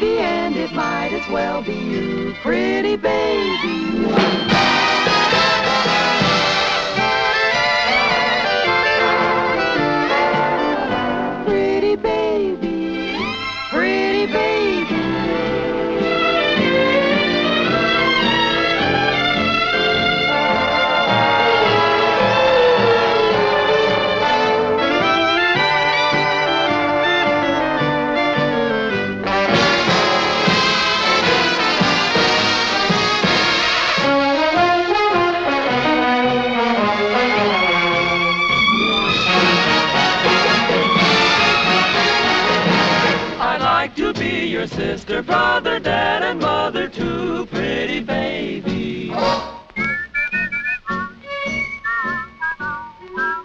baby, and it might as well be you. Pretty baby. Pretty baby. Pretty baby. Sister, brother, dad, and mother too, pretty baby. Pretty baby.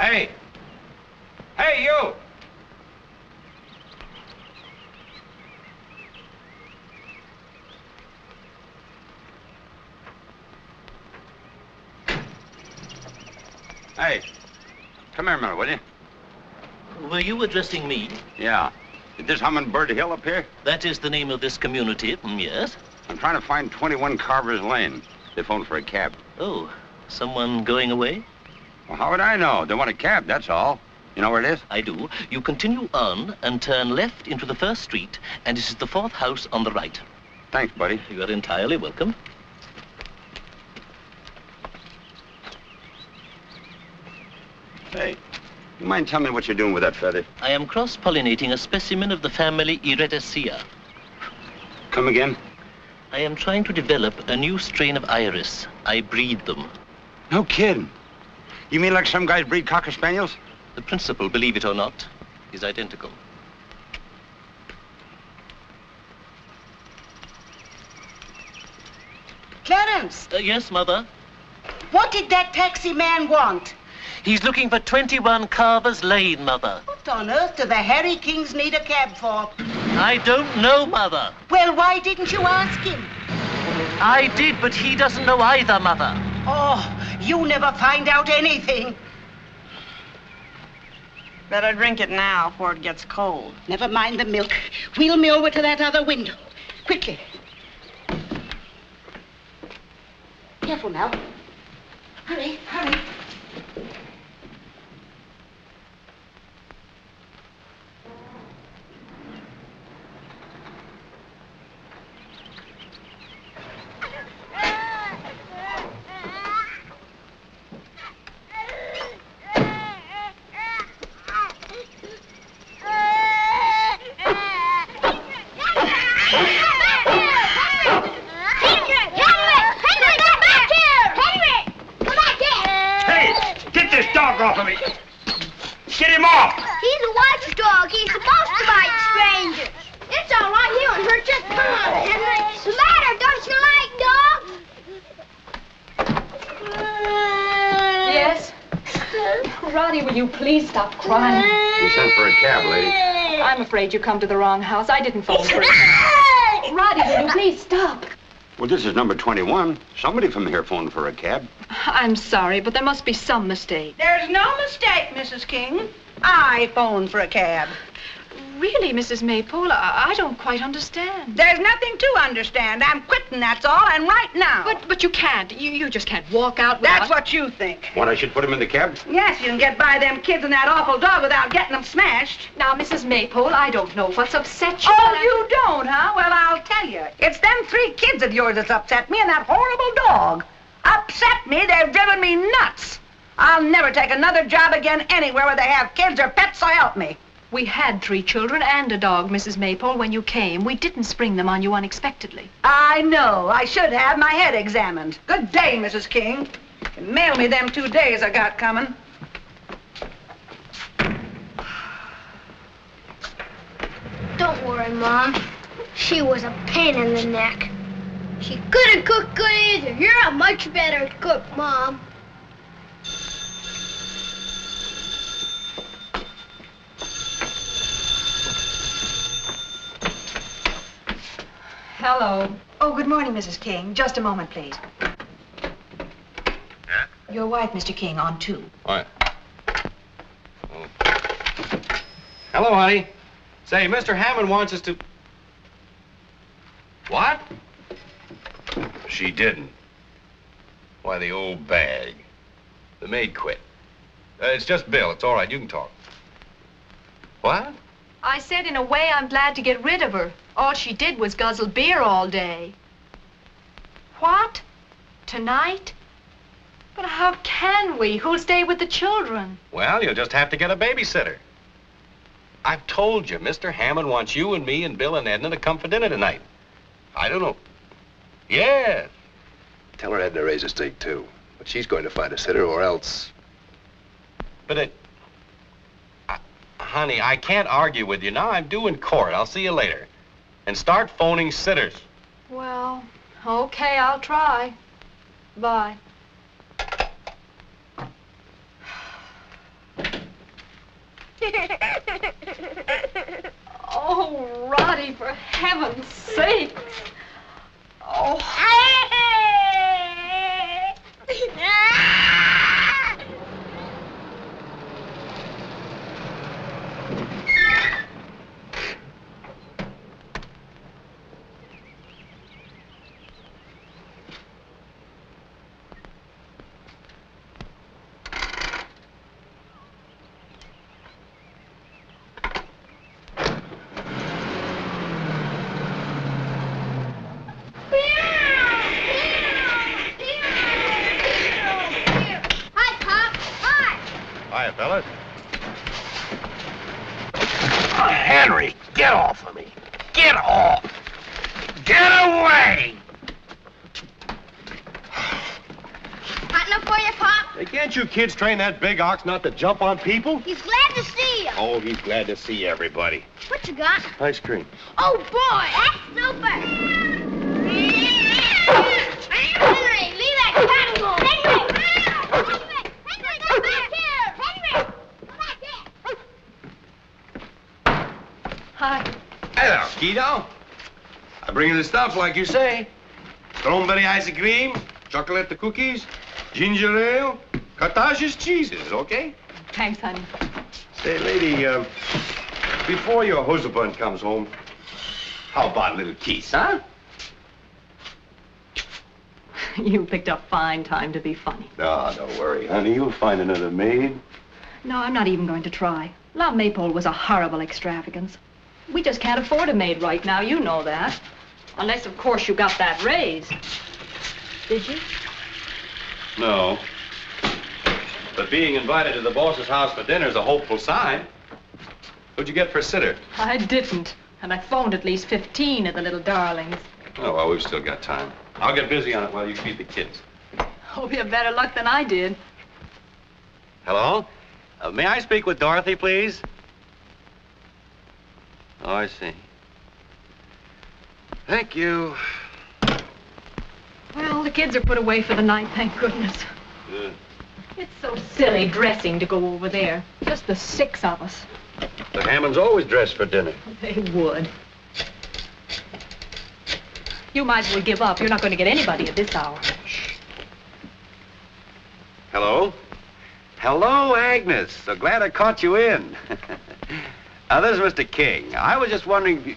Hey, come here a minute, will you? Were you addressing me? Yeah. Is this Hummingbird Hill up here? That is the name of this community, yes. I'm trying to find 21 Carver's Lane. They phoned for a cab. Oh, someone going away? Well, how would I know? They want a cab, that's all. You know where it is? I do. You continue on and turn left into the first street, and this is the fourth house on the right. Thanks, buddy. You are entirely welcome. Hey, you mind telling me what you're doing with that feather? I am cross-pollinating a specimen of the family Iretacea. Come again? I am trying to develop a new strain of iris. I breed them. No kidding. You mean like some guys breed Cocker Spaniels? The principle, believe it or not, is identical. Clarence! Yes, Mother? What did that taxi man want? He's looking for 21 Carver's Lane, Mother. What on earth do the Harry Kings need a cab for? I don't know, Mother. Well, why didn't you ask him? I did, but he doesn't know either, Mother. Oh, you never find out anything. Better drink it now before it gets cold. Never mind the milk. Wheel me over to that other window. Quickly. Careful now. Hurry, hurry. You come to the wrong house. I didn't phone for it. Roddy, will you please stop? Well, this is number 21. Somebody from here phoned for a cab. I'm sorry, but there must be some mistake. There's no mistake, Mrs. King. I phoned for a cab. Really, Mrs. Maypole, I don't quite understand. There's nothing to understand. I'm quitting, that's all, and right now. But you can't. You just can't walk out without... That's what you think. What, I should put him in the cab? Yes, you can get by them kids and that awful dog without getting them smashed. Now, Mrs. Maypole, I don't know what's upset you. Oh, you don't, huh? Well, I'll tell you. It's them three kids of yours that's upset me and that horrible dog. Upset me? They've driven me nuts. I'll never take another job again anywhere where they have kids or pets, so help me. We had three children and a dog, Mrs. Maypole, when you came. We didn't spring them on you unexpectedly. I know. I should have my head examined. Good day, Mrs. King. You can mail me them 2 days I got coming. Don't worry, Mom. She was a pain in the neck. She couldn't cook good either. You're a much better cook, Mom. Hello. Oh, good morning, Mrs. King. Just a moment, please. Yeah? Your wife, Mr. King, on two. All right. Oh. Hello, honey. Say, Mr. Hammond wants us to... What? She didn't. Why, the old bag. The maid quit. It's just Bill. It's all right. You can talk. What? I said, in a way, I'm glad to get rid of her. All she did was guzzle beer all day. What? Tonight? But how can we? Who'll stay with the children? Well, you'll just have to get a babysitter. I've told you, Mr. Hammond wants you and me and Bill and Edna to come for dinner tonight. I don't know. Yeah. Tell her Edna raised a stake, too. But she's going to find a sitter or else. But honey, I can't argue with you now. I'm due in court. I'll see you later. And start phoning sitters. Well, okay, I'll try. Bye. Oh, Roddy, for heaven's sake. Oh. Kids train that big ox not to jump on people? He's glad to see you. Oh, he's glad to see everybody. What you got? Ice cream. Oh, boy, that's super. Henry, leave that cat alone. Henry, go back here. Henry, go back here. Hi. Hello, kiddo. I bring you the stuff like you say. Strawberry ice cream, chocolate cookies, ginger ale. Cottage's cheeses, okay? Thanks, honey. Say, lady, before your husband comes home, how about a little kiss, huh? You picked a fine time to be funny. Oh, don't worry, honey. You'll find another maid. No, I'm not even going to try. Love Maypole was a horrible extravagance. We just can't afford a maid right now, you know that. Unless, of course, you got that raise. Did you? No. But being invited to the boss's house for dinner is a hopeful sign. What'd you get for a sitter? I didn't. And I phoned at least 15 of the little darlings. Oh, well, we've still got time. I'll get busy on it while you feed the kids. Hope you have better luck than I did. Hello? May I speak with Dorothy, please? Oh, I see. Thank you. Well, the kids are put away for the night, thank goodness. Good. It's so silly dressing to go over there. Just the six of us. The Hammonds always dress for dinner. They would. You might as well give up. You're not going to get anybody at this hour. Shh. Hello? Hello, Agnes. So glad I caught you in. This is Mr. King. I was just wondering if you...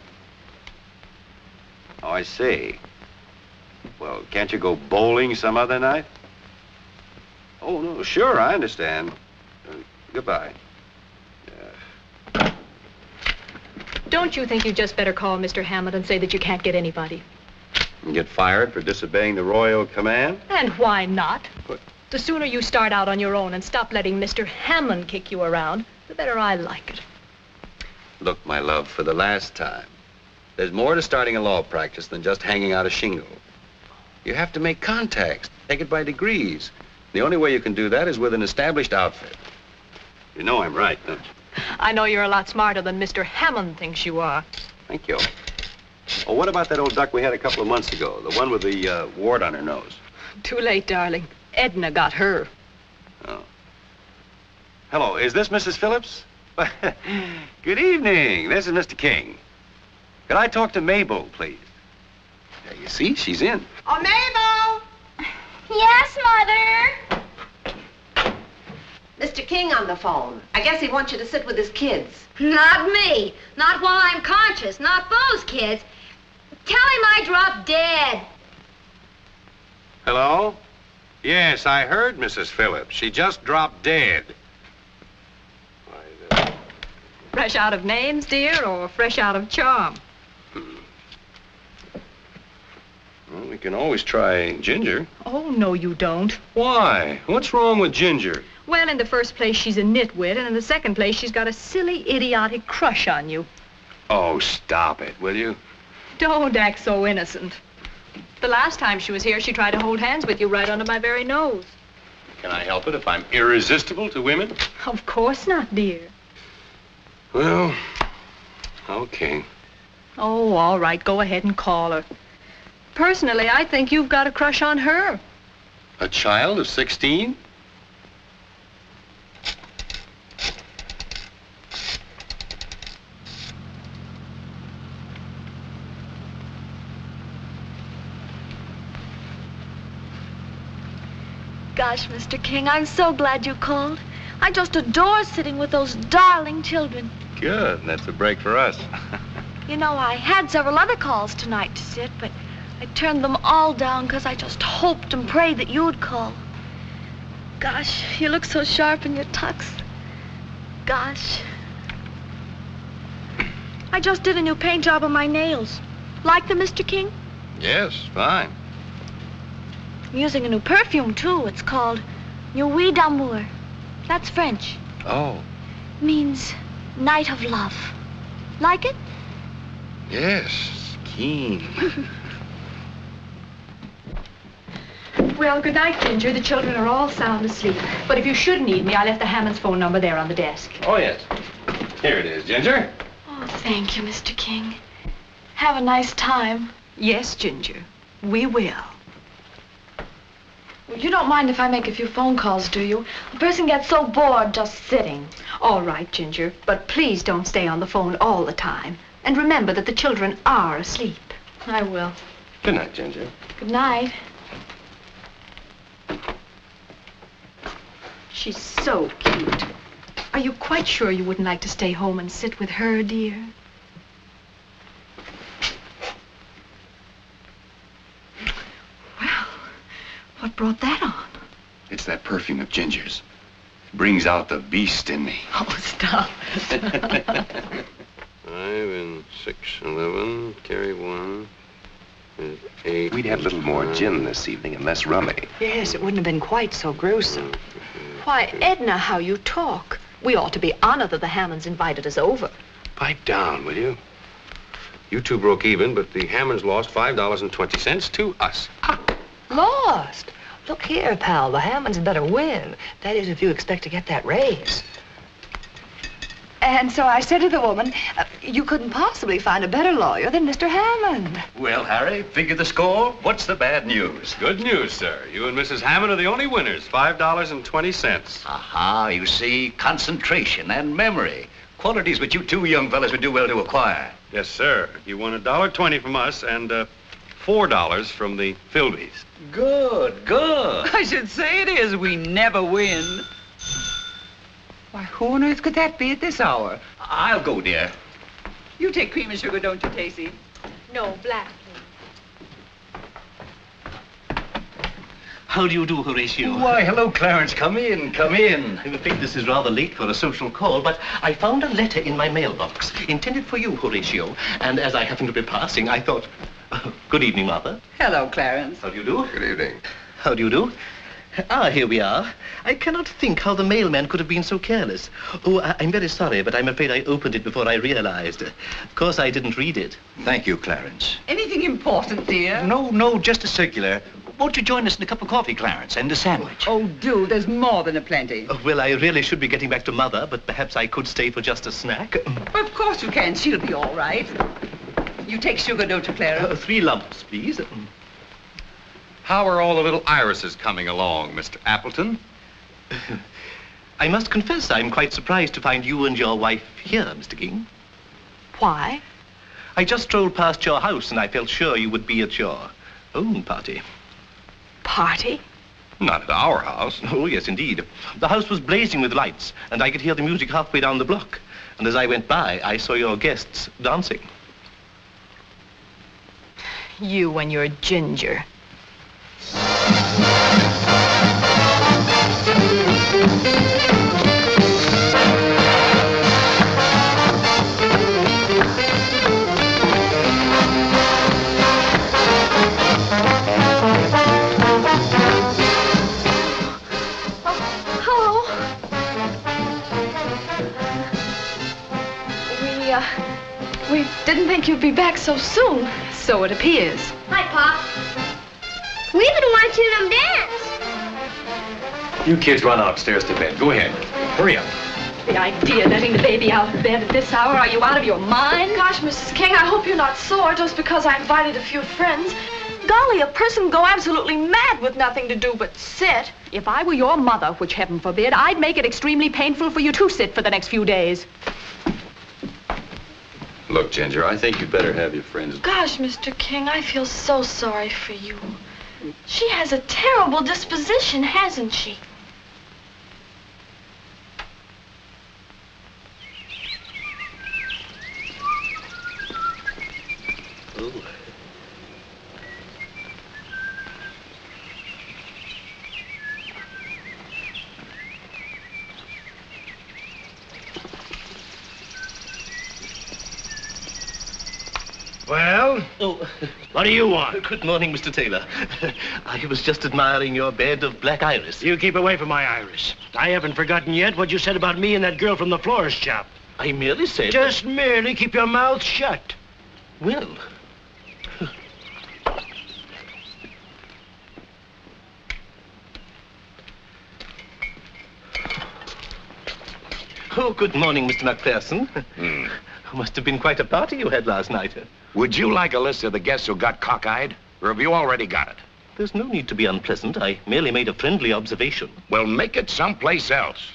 Oh, I see. Well, can't you go bowling some other night? Oh, no, sure, I understand. Goodbye. Don't you think you'd just better call Mr. Hammond and say that you can't get anybody? And get fired for disobeying the royal command? And why not? But the sooner you start out on your own and stop letting Mr. Hammond kick you around, the better I like it. Look, my love, for the last time, there's more to starting a law practice than just hanging out a shingle. You have to make contacts, take it by degrees. The only way you can do that is with an established outfit. You know I'm right, don't you? I know you're a lot smarter than Mr. Hammond thinks you are. Thank you. Oh, what about that old duck we had a couple of months ago? The one with the wart on her nose. Too late, darling. Edna got her. Oh. Hello, is this Mrs. Phillips? Good evening. This is Mr. King. Could I talk to Mabel, please? There, you see, she's in. Oh, Mabel! Yes, Mother? Mr. King on the phone. I guess he wants you to sit with his kids. Not me. Not while I'm conscious. Not those kids. Tell him I dropped dead. Hello? Yes, I heard Mrs. Phillips. She just dropped dead. Fresh out of names, dear, or fresh out of charm? Well, we can always try Ginger. Oh, no, you don't. Why? What's wrong with Ginger? Well, in the first place, she's a nitwit, and in the second place, she's got a silly, idiotic crush on you. Oh, stop it, will you? Don't act so innocent. The last time she was here, she tried to hold hands with you right under my very nose. Can I help it if I'm irresistible to women? Of course not, dear. Well, okay. Oh, all right, go ahead and call her. Personally, I think you've got a crush on her. A child of 16? Gosh, Mr. King, I'm so glad you called. I just adore sitting with those darling children. Good, that's a break for us. You know, I had several other calls tonight to sit, but I turned them all down because I just hoped and prayed that you would call. Gosh, you look so sharp in your tux. Gosh. I just did a new paint job on my nails. Like them, Mr. King? Yes, fine. I'm using a new perfume, too. It's called Nuit d'Amour. That's French. Oh. Means night of love. Like it? Yes, keen. Well, good night, Ginger. The children are all sound asleep. But if you should need me, I left the Hammond's phone number there on the desk. Oh, yes. Here it is, Ginger. Oh, thank you, Mr. King. Have a nice time. Yes, Ginger. We will. You don't mind if I make a few phone calls, do you? A person gets so bored just sitting. All right, Ginger, but please don't stay on the phone all the time. And remember that the children are asleep. I will. Good night, Ginger. Good night. She's so cute. Are you quite sure you wouldn't like to stay home and sit with her, dear? What brought that on? It's that perfume of Ginger's. It brings out the beast in me. Oh, stop. 5 and 6, 11, carry 1, 8. We'd had a little more gin this evening and less rummy. Yes, it wouldn't have been quite so gruesome. Why, Edna, how you talk. We ought to be honored that the Hammonds invited us over. Pipe down, will you? You two broke even, but the Hammonds lost $5.20 to us. Lost? Look here, pal, the Hammonds had better win. That is, if you expect to get that raise. And so I said to the woman, you couldn't possibly find a better lawyer than Mr. Hammond. Well, Harry, figure the score. What's the bad news? Good news, sir. You and Mrs. Hammond are the only winners. $5.20. Aha, you see, concentration and memory. Qualities which you two young fellas would do well to acquire. Yes, sir. You won $1.20 from us and, $4 from the Philbys. Good, good. I should say it is. We never win. Why, who on earth could that be at this hour? I'll go, dear. You take cream and sugar, don't you, Casey? No, black. How do you do, Horatio? Why, hello, Clarence. Come in, come in. I'm afraid this is rather late for a social call, but I found a letter in my mailbox intended for you, Horatio. And as I happened to be passing, I thought... Good evening, Martha. Hello, Clarence. How do you do? Good evening. How do you do? Ah, here we are. I cannot think how the mailman could have been so careless. Oh, I'm very sorry, but I'm afraid I opened it before I realized. Of course, I didn't read it. Thank you, Clarence. Anything important, dear? No, no, just a circular. Won't you join us in a cup of coffee, Clarence, and a sandwich? Oh, do. There's more than a plenty. Oh, well, I really should be getting back to Mother, but perhaps I could stay for just a snack. Well, of course you can. She'll be all right. You take sugar, don't you, Clara? 3 lumps, please. How are all the little irises coming along, Mr. Appleton? I must confess I'm quite surprised to find you and your wife here, Mr. King. Why? I just strolled past your house and I felt sure you would be at your own party. Party? Not at our house. Oh, yes, indeed. The house was blazing with lights and I could hear the music halfway down the block. And as I went by, I saw your guests dancing. You and your ginger. We didn't think you'd be back so soon. So it appears. Hi, Pop. We've been watching them dance. You kids run upstairs to bed. Go ahead. Hurry up. The idea of letting the baby out of bed at this hour. Are you out of your mind? Gosh, Mrs. King, I hope you're not sore just because I invited a few friends. Golly, a person go absolutely mad with nothing to do but sit. If I were your mother, which heaven forbid, I'd make it extremely painful for you to sit for the next few days. Look, Ginger, I think you'd better have your friends... Gosh, Mr. King, I feel so sorry for you. She has a terrible disposition, hasn't she? Ooh. Well? Oh, what do you want? Good morning, Mr. Taylor. I was just admiring your bed of black iris. You keep away from my iris. I haven't forgotten yet what you said about me and that girl from the florist shop. I merely said... Just merely keep your mouth shut. Well... Oh, good morning, Mr. McPherson. Hmm. Must have been quite a party you had last night. Would you like a list of the guests who got cockeyed? Or have you already got it? There's no need to be unpleasant. I merely made a friendly observation. Well, make it someplace else.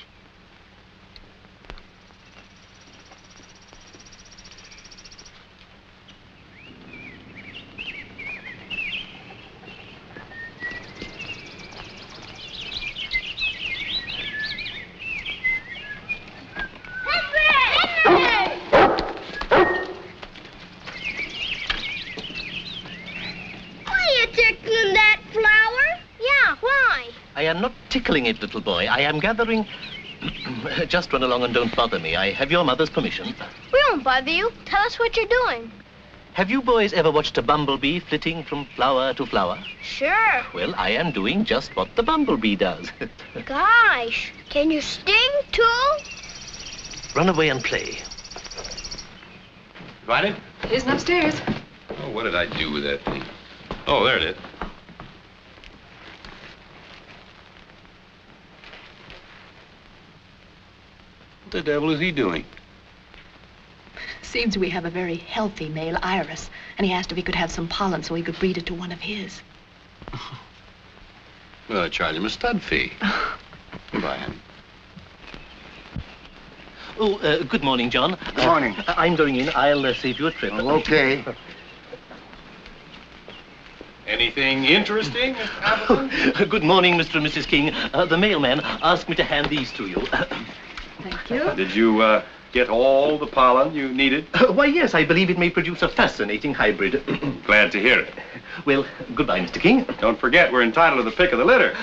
I am not tickling it, little boy. I am gathering... Just run along and don't bother me. I have your mother's permission. We won't bother you. Tell us what you're doing. Have you boys ever watched a bumblebee flitting from flower to flower? Sure. Well, I am doing just what the bumblebee does. Gosh, can you sting, too? Run away and play. Got it? It isn't upstairs. Oh, what did I do with that thing? Oh, there it is. What the devil is he doing? Seems we have a very healthy male iris, and he asked if he could have some pollen so he could breed it to one of his. Well, I charge him a stud fee. Goodbye, Annie. Oh, good morning, John. Good morning. I'm going in. I'll save you a trip. Oh, okay. Anything interesting, Mr. Appleton? Good morning, Mr. and Mrs. King. The mailman asked me to hand these to you. Thank you. Did you get all the pollen you needed? Why, yes, I believe it may produce a fascinating hybrid. Glad to hear it. Well, goodbye, Mr. King. Don't forget, we're entitled to the pick of the litter.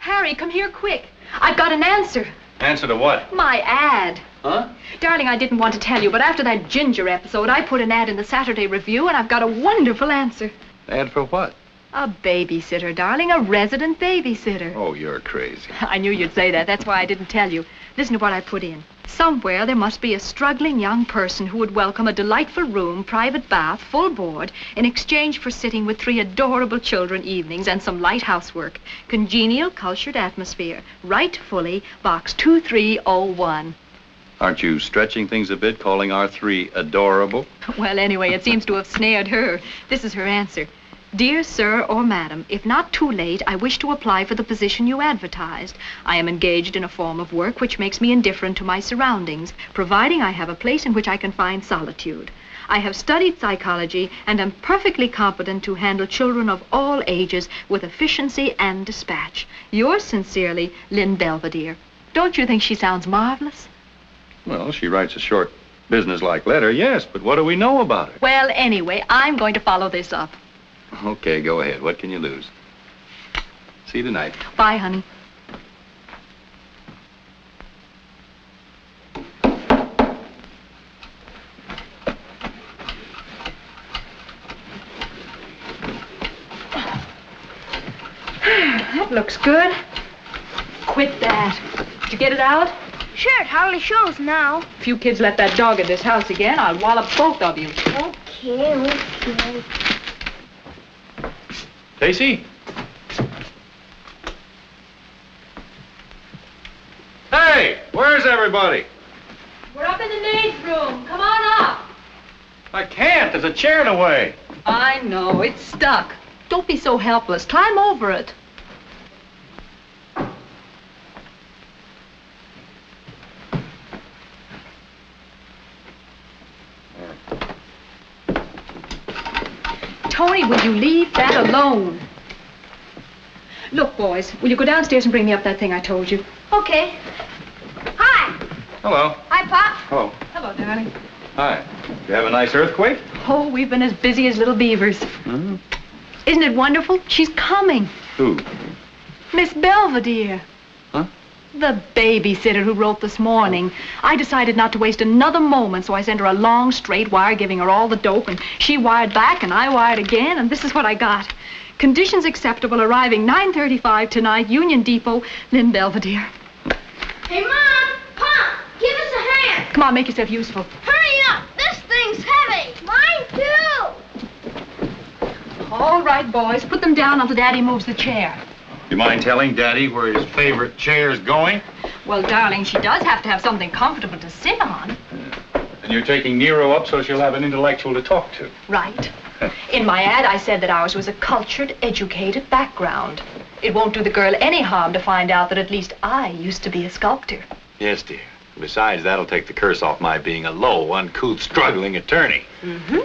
Harry, come here quick. I've got an answer. Answer to what? My ad. Huh? Darling, I didn't want to tell you, but after that ginger episode, I put an ad in the Saturday Review, and I've got a wonderful answer. Ad for what? A babysitter, darling, a resident babysitter. Oh, you're crazy. I knew you'd say that. That's why I didn't tell you. Listen to what I put in. Somewhere there must be a struggling young person who would welcome a delightful room, private bath, full board, in exchange for sitting with 3 adorable children evenings and some light housework. Congenial, cultured atmosphere. Write fully, box 2301. Aren't you stretching things a bit, calling our three adorable? Well, anyway, it seems to have snared her. This is her answer. Dear sir or madam, if not too late, I wish to apply for the position you advertised. I am engaged in a form of work which makes me indifferent to my surroundings, providing I have a place in which I can find solitude. I have studied psychology and am perfectly competent to handle children of all ages with efficiency and dispatch. Yours sincerely, Lynn Belvedere. Don't you think she sounds marvelous? Well, she writes a short, business-like letter, yes, but what do we know about her? Well, anyway, I'm going to follow this up. Okay, go ahead. What can you lose? See you tonight. Bye, honey. That looks good. Quit that. Did you get it out? Sure, it hardly shows now. If you kids let that dog in this house again, I'll wallop both of you. Okay, okay. Stacy? Hey, where's everybody? We're up in the maid's room. Come on up. I can't. There's a chair in the way. I know. It's stuck. Don't be so helpless. Climb over it. Tony, will you leave that alone? Look, boys, will you go downstairs and bring me up that thing I told you? Okay. Hi. Hello. Hi, Pop. Hello. Hello, darling. Hi. Did you have a nice earthquake? Oh, we've been as busy as little beavers. Mm-hmm. Isn't it wonderful? She's coming. Who? Miss Belvedere. Huh? The babysitter who wrote this morning. I decided not to waste another moment, so I sent her a long, straight wire giving her all the dope, and she wired back, and I wired again, and this is what I got. Conditions acceptable, arriving 9:35 tonight, Union Depot, Lynn Belvedere. Hey, Mom! Pop! Give us a hand! Come on, make yourself useful. Hurry up! This thing's heavy! Mine, too! All right, boys, put them down until Daddy moves the chair. You mind telling Daddy where his favorite chair's going? Well, darling, she does have to have something comfortable to sit on. Yeah. And you're taking Nero up so she'll have an intellectual to talk to. Right. In my ad, I said that ours was a cultured, educated background. It won't do the girl any harm to find out that at least I used to be a sculptor. Yes, dear. Besides, that'll take the curse off my being a low, uncouth, struggling attorney. Mm-hmm.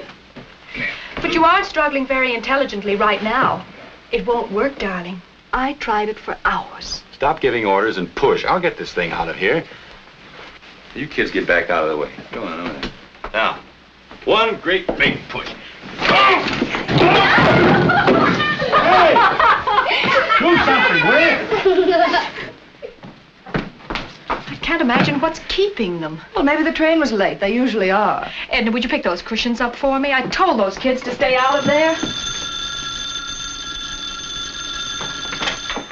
But you are struggling very intelligently right now. It won't work, darling. I tried it for hours. Stop giving orders and push. I'll get this thing out of here. You kids get back out of the way. Go on, over there. Now, one great big push. Hey! Do something, will you? I can't imagine what's keeping them. Well, maybe the train was late. They usually are. Edna, would you pick those cushions up for me? I told those kids to stay out of there.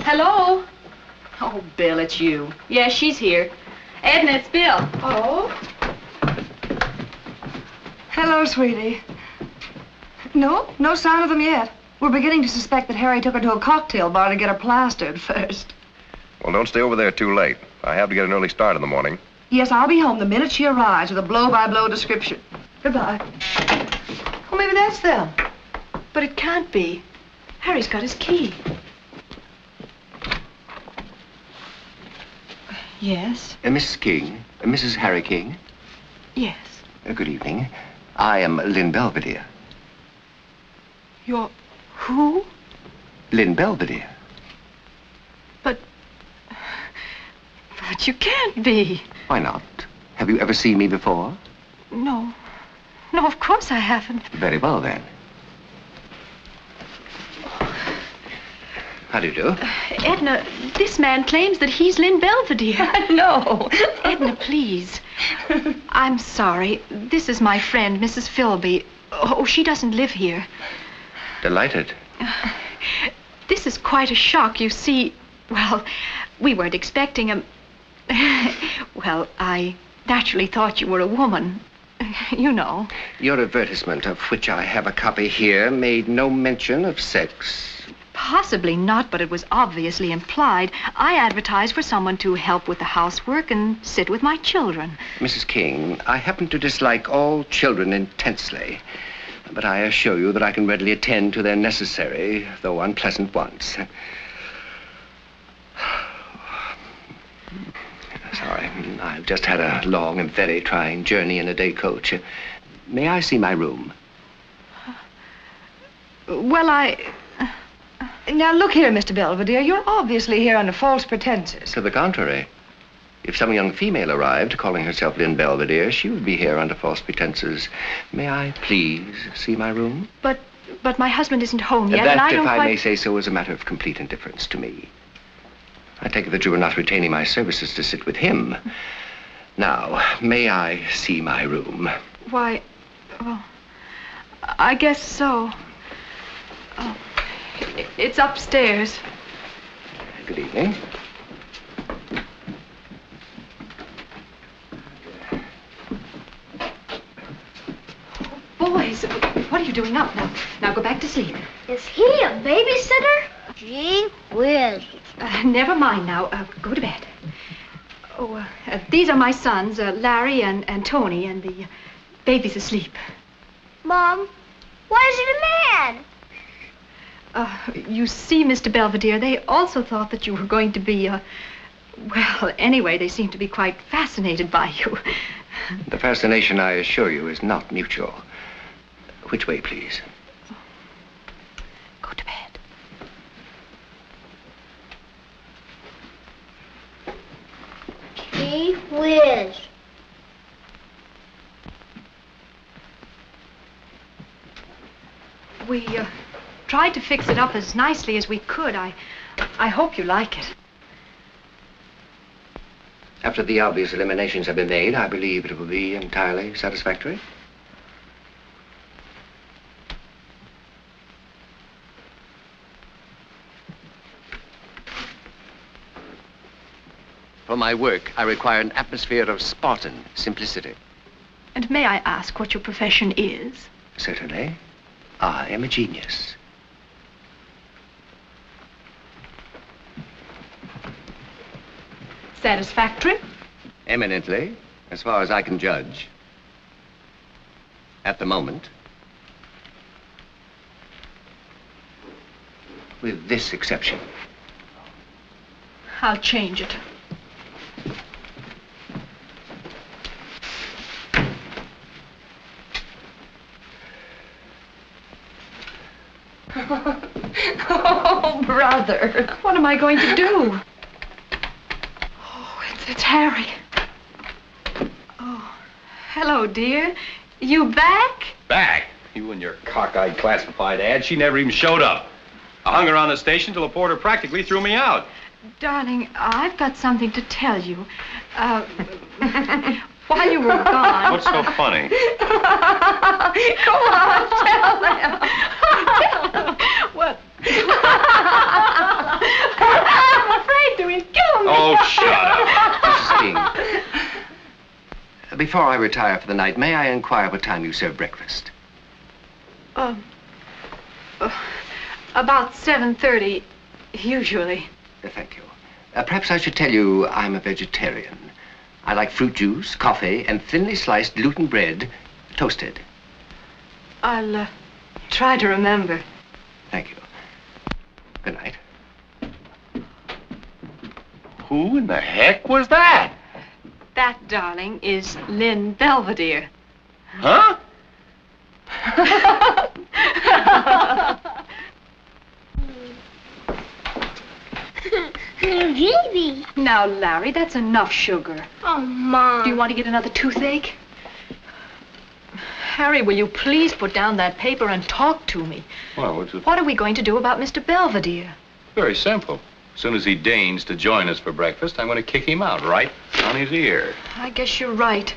Hello? Oh, Bill, it's you. Yeah, she's here. Edna, it's Bill. Oh? Hello, sweetie. No sign of them yet. We're beginning to suspect that Harry took her to a cocktail bar to get her plastered first. Well, don't stay over there too late. I have to get an early start in the morning. Yes, I'll be home the minute she arrives with a blow-by-blow description. Goodbye. Oh, maybe that's them. But it can't be. Harry's got his key. Yes? Mrs. King, Mrs. Harry King? Yes. Good evening. I am Lynn Belvedere. You're who? Lynn Belvedere. But you can't be. Why not? Have you ever seen me before? No. No, of course I haven't. Very well, then. How do you do? Edna, this man claims that he's Lynn Belvedere. No. Edna, please. I'm sorry. This is my friend, Mrs. Philby. Oh, she doesn't live here. Delighted. This is quite a shock, you see. Well, we weren't expecting him. Well, I naturally thought you were a woman. You know. Your advertisement, of which I have a copy here, made no mention of sex. Possibly not, but it was obviously implied. I advertised for someone to help with the housework and sit with my children. Mrs. King, I happen to dislike all children intensely, but I assure you that I can readily attend to their necessary, though unpleasant, wants. Sorry, I've just had a long and very trying journey in a day coach. May I see my room? Well, Now, look here, Mr. Belvedere, you're obviously here under false pretenses. To the contrary. If some young female arrived, calling herself Lynn Belvedere, she would be here under false pretenses. May I please see my room? But my husband isn't home yet, and I don't quite... That, if I may say so, is a matter of complete indifference to me. I take it that you are not retaining my services to sit with him. Now, may I see my room? Why, oh, I guess so. Oh. It's upstairs. Good evening. Boys, what are you doing up now? Now go back to sleep. Is he a babysitter? Gee whiz. Never mind now. Go to bed. Oh, these are my sons, Larry and Tony, and the baby's asleep. Mom, why is it a man? You see, Mr. Belvedere, they also thought that you were going to be, well, anyway, they seem to be quite fascinated by you. The fascination, I assure you, is not mutual. Which way, please? Go to bed. Gee whiz. We, tried to fix it up as nicely as we could. I hope you like it. After the obvious eliminations have been made, I believe it will be entirely satisfactory. For my work, I require an atmosphere of Spartan simplicity. And may I ask what your profession is? Certainly. I am a genius. Satisfactory? Eminently, as far as I can judge. At the moment. With this exception. I'll change it. Oh, brother. What am I going to do? It's Harry. Oh, hello, dear. You back? Back? You and your cockeyed classified ad. She never even showed up. I hung around the station till the porter practically threw me out. Darling, I've got something to tell you. While you were gone... What's so funny? Come on, tell them. What? I'm afraid to kill me. Oh, shut up. Mrs. King. Before I retire for the night, may I inquire what time you serve breakfast? About 7:30, usually. Thank you. Perhaps I should tell you I'm a vegetarian. I like fruit juice, coffee, and thinly sliced gluten bread, toasted. I'll try to remember. Thank you. Good night. Who in the heck was that? That, darling, is Lynn Belvedere. Huh? Now, Larry, that's enough sugar. Oh, Mom. Do you want to get another toothache? Harry, will you please put down that paper and talk to me? Well, what are we going to do about Mr. Belvedere? Very simple. As soon as he deigns to join us for breakfast, I'm going to kick him out right on his ear. I guess you're right.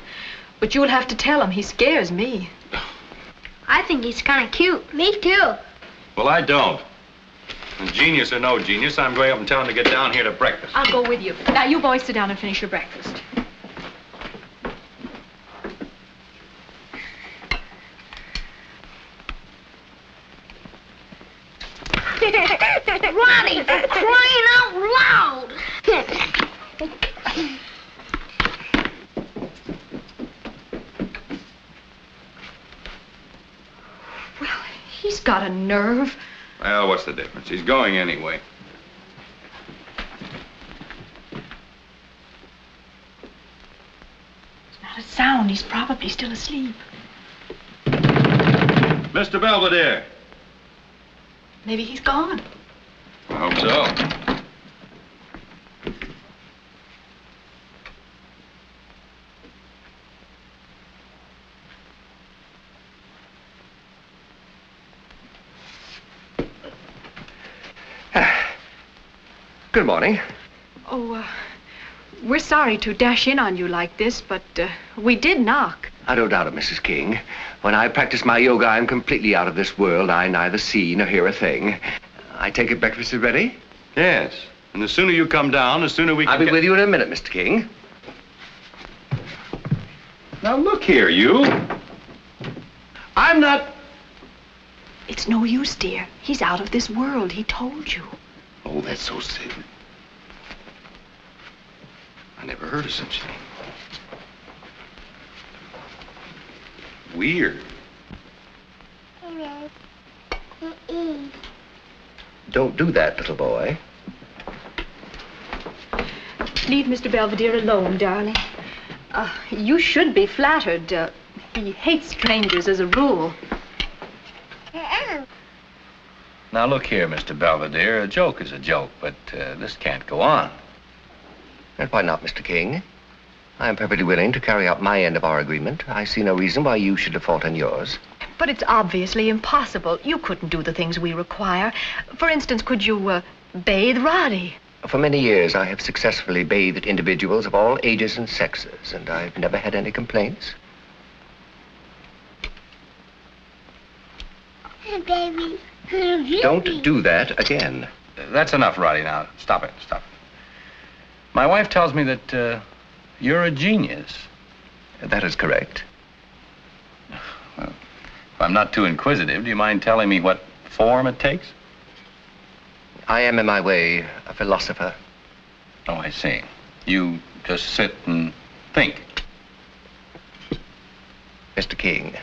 But you'll have to tell him. He scares me. I think he's kind of cute. Me too. Well, I don't. And genius or no genius, I'm going up and telling him to get down here to breakfast. I'll go with you. Now, you boys sit down and finish your breakfast. Ronnie, for crying out loud! Well, he's got a nerve. Well, what's the difference? He's going anyway. It's not a sound. He's probably still asleep. Mr. Belvedere. Maybe he's gone. I hope so. Good morning. Oh, we're sorry to dash in on you like this, but we did knock. I don't doubt it, Mrs. King. When I practice my yoga, I'm completely out of this world. I neither see nor hear a thing. I take it breakfast is ready? Yes. And the sooner you come down, the sooner we can... I'll be with you in a minute, Mr. King. Now, look here, you. I'm not... It's no use, dear. He's out of this world. He told you. Oh, that's so sick. I never heard of such a thing. Weird. Don't do that, little boy. Leave Mr. Belvedere alone, darling. You should be flattered. He hates strangers as a rule. Now, look here, Mr. Belvedere. A joke is a joke, but this can't go on. And why not, Mr. King? I am perfectly willing to carry out my end of our agreement. I see no reason why you should default on yours. But it's obviously impossible. You couldn't do the things we require. For instance, could you bathe Roddy? For many years, I have successfully bathed individuals of all ages and sexes, and I've never had any complaints. Baby. Don't do that again. That's enough, Roddy, now. Stop it, stop it. My wife tells me that... You're a genius. That is correct. Well, if I'm not too inquisitive, do you mind telling me what form it takes? I am, in my way, a philosopher. Oh, I see. You just sit and think. Mr. King,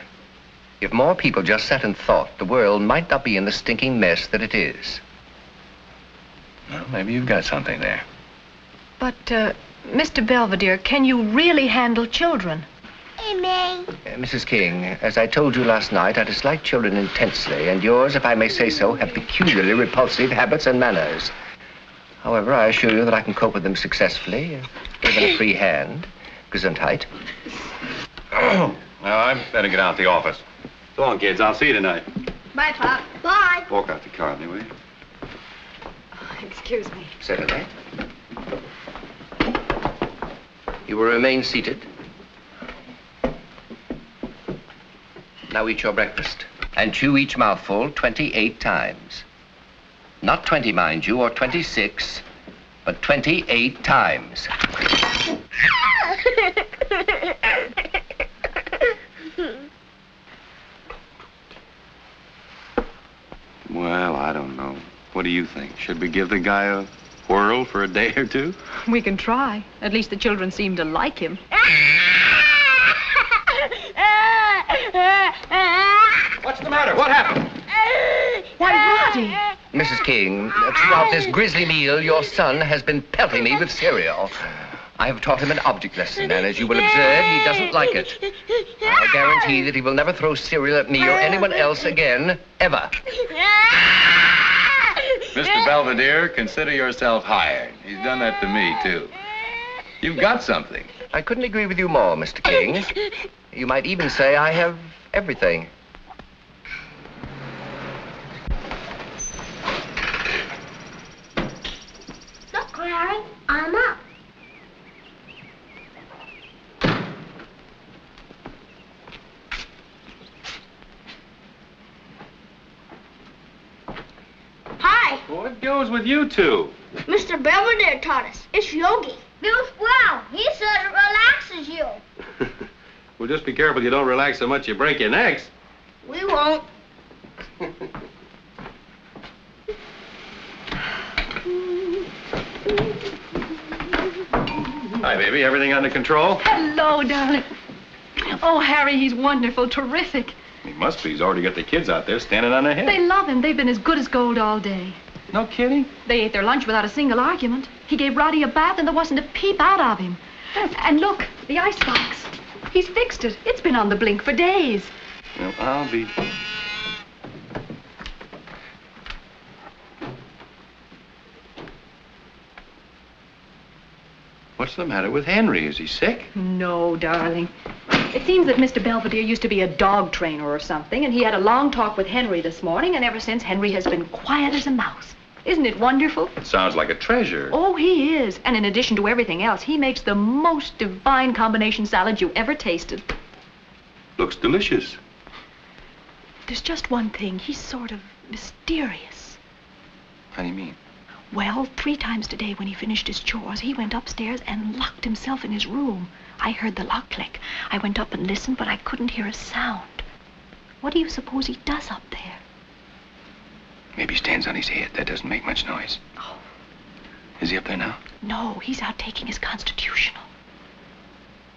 if more people just sat and thought, the world might not be in the stinking mess that it is. Well, maybe you've got something there. But, Mr. Belvedere, can you really handle children? Amen. Mrs. King, as I told you last night, I dislike children intensely, and yours, if I may say so, have peculiarly repulsive habits and manners. However, I assure you that I can cope with them successfully, given a free hand. Gesundheit. Well, I'd better get out of the office. So long, kids. I'll see you tonight. Bye, Pop. Bye. Walk out the car, anyway. Oh, excuse me. Certainly. You will remain seated. Now eat your breakfast and chew each mouthful 28 times. Not 20, mind you, or 26, but 28 times. Well, I don't know. What do you think? Should we give the guy a... whirl for a day or two? We can try. At least the children seem to like him. What's the matter? What happened? Why, Roddy? Mrs. King, throughout this grisly meal, your son has been pelting me with cereal. I have taught him an object lesson, and as you will observe, he doesn't like it. I guarantee that he will never throw cereal at me or anyone else again, ever. Mr. Belvedere, consider yourself hired. He's done that to me, too. You've got something. I couldn't agree with you more, Mr. King. You might even say I have everything. Look, Clary, I'm up. What goes with you two? Mr. Belvedere taught us. It's yogi. Bill's Brown. He says it relaxes you. Well, just be careful you don't relax so much you break your necks. We won't. baby. Everything under control? Hello, darling. Oh, Harry, he's wonderful, terrific. He must be. He's already got the kids out there standing on their head. They love him. They've been as good as gold all day. No kidding? They ate their lunch without a single argument. He gave Roddy a bath and there wasn't a peep out of him. And look, the icebox. He's fixed it. It's been on the blink for days. Well, I'll be... What's the matter with Henry? Is he sick? No, darling. It seems that Mr. Belvedere used to be a dog trainer or something, and he had a long talk with Henry this morning, and ever since, Henry has been quiet as a mouse. Isn't it wonderful? It sounds like a treasure. Oh, he is. And in addition to everything else, he makes the most divine combination salad you ever tasted. Looks delicious. There's just one thing. He's sort of mysterious. How do you mean? Well, 3 times today when he finished his chores, he went upstairs and locked himself in his room. I heard the lock click. I went up and listened, but I couldn't hear a sound. What do you suppose he does up there? Maybe he stands on his head. That doesn't make much noise. Oh. Is he up there now? No, he's out taking his constitutional.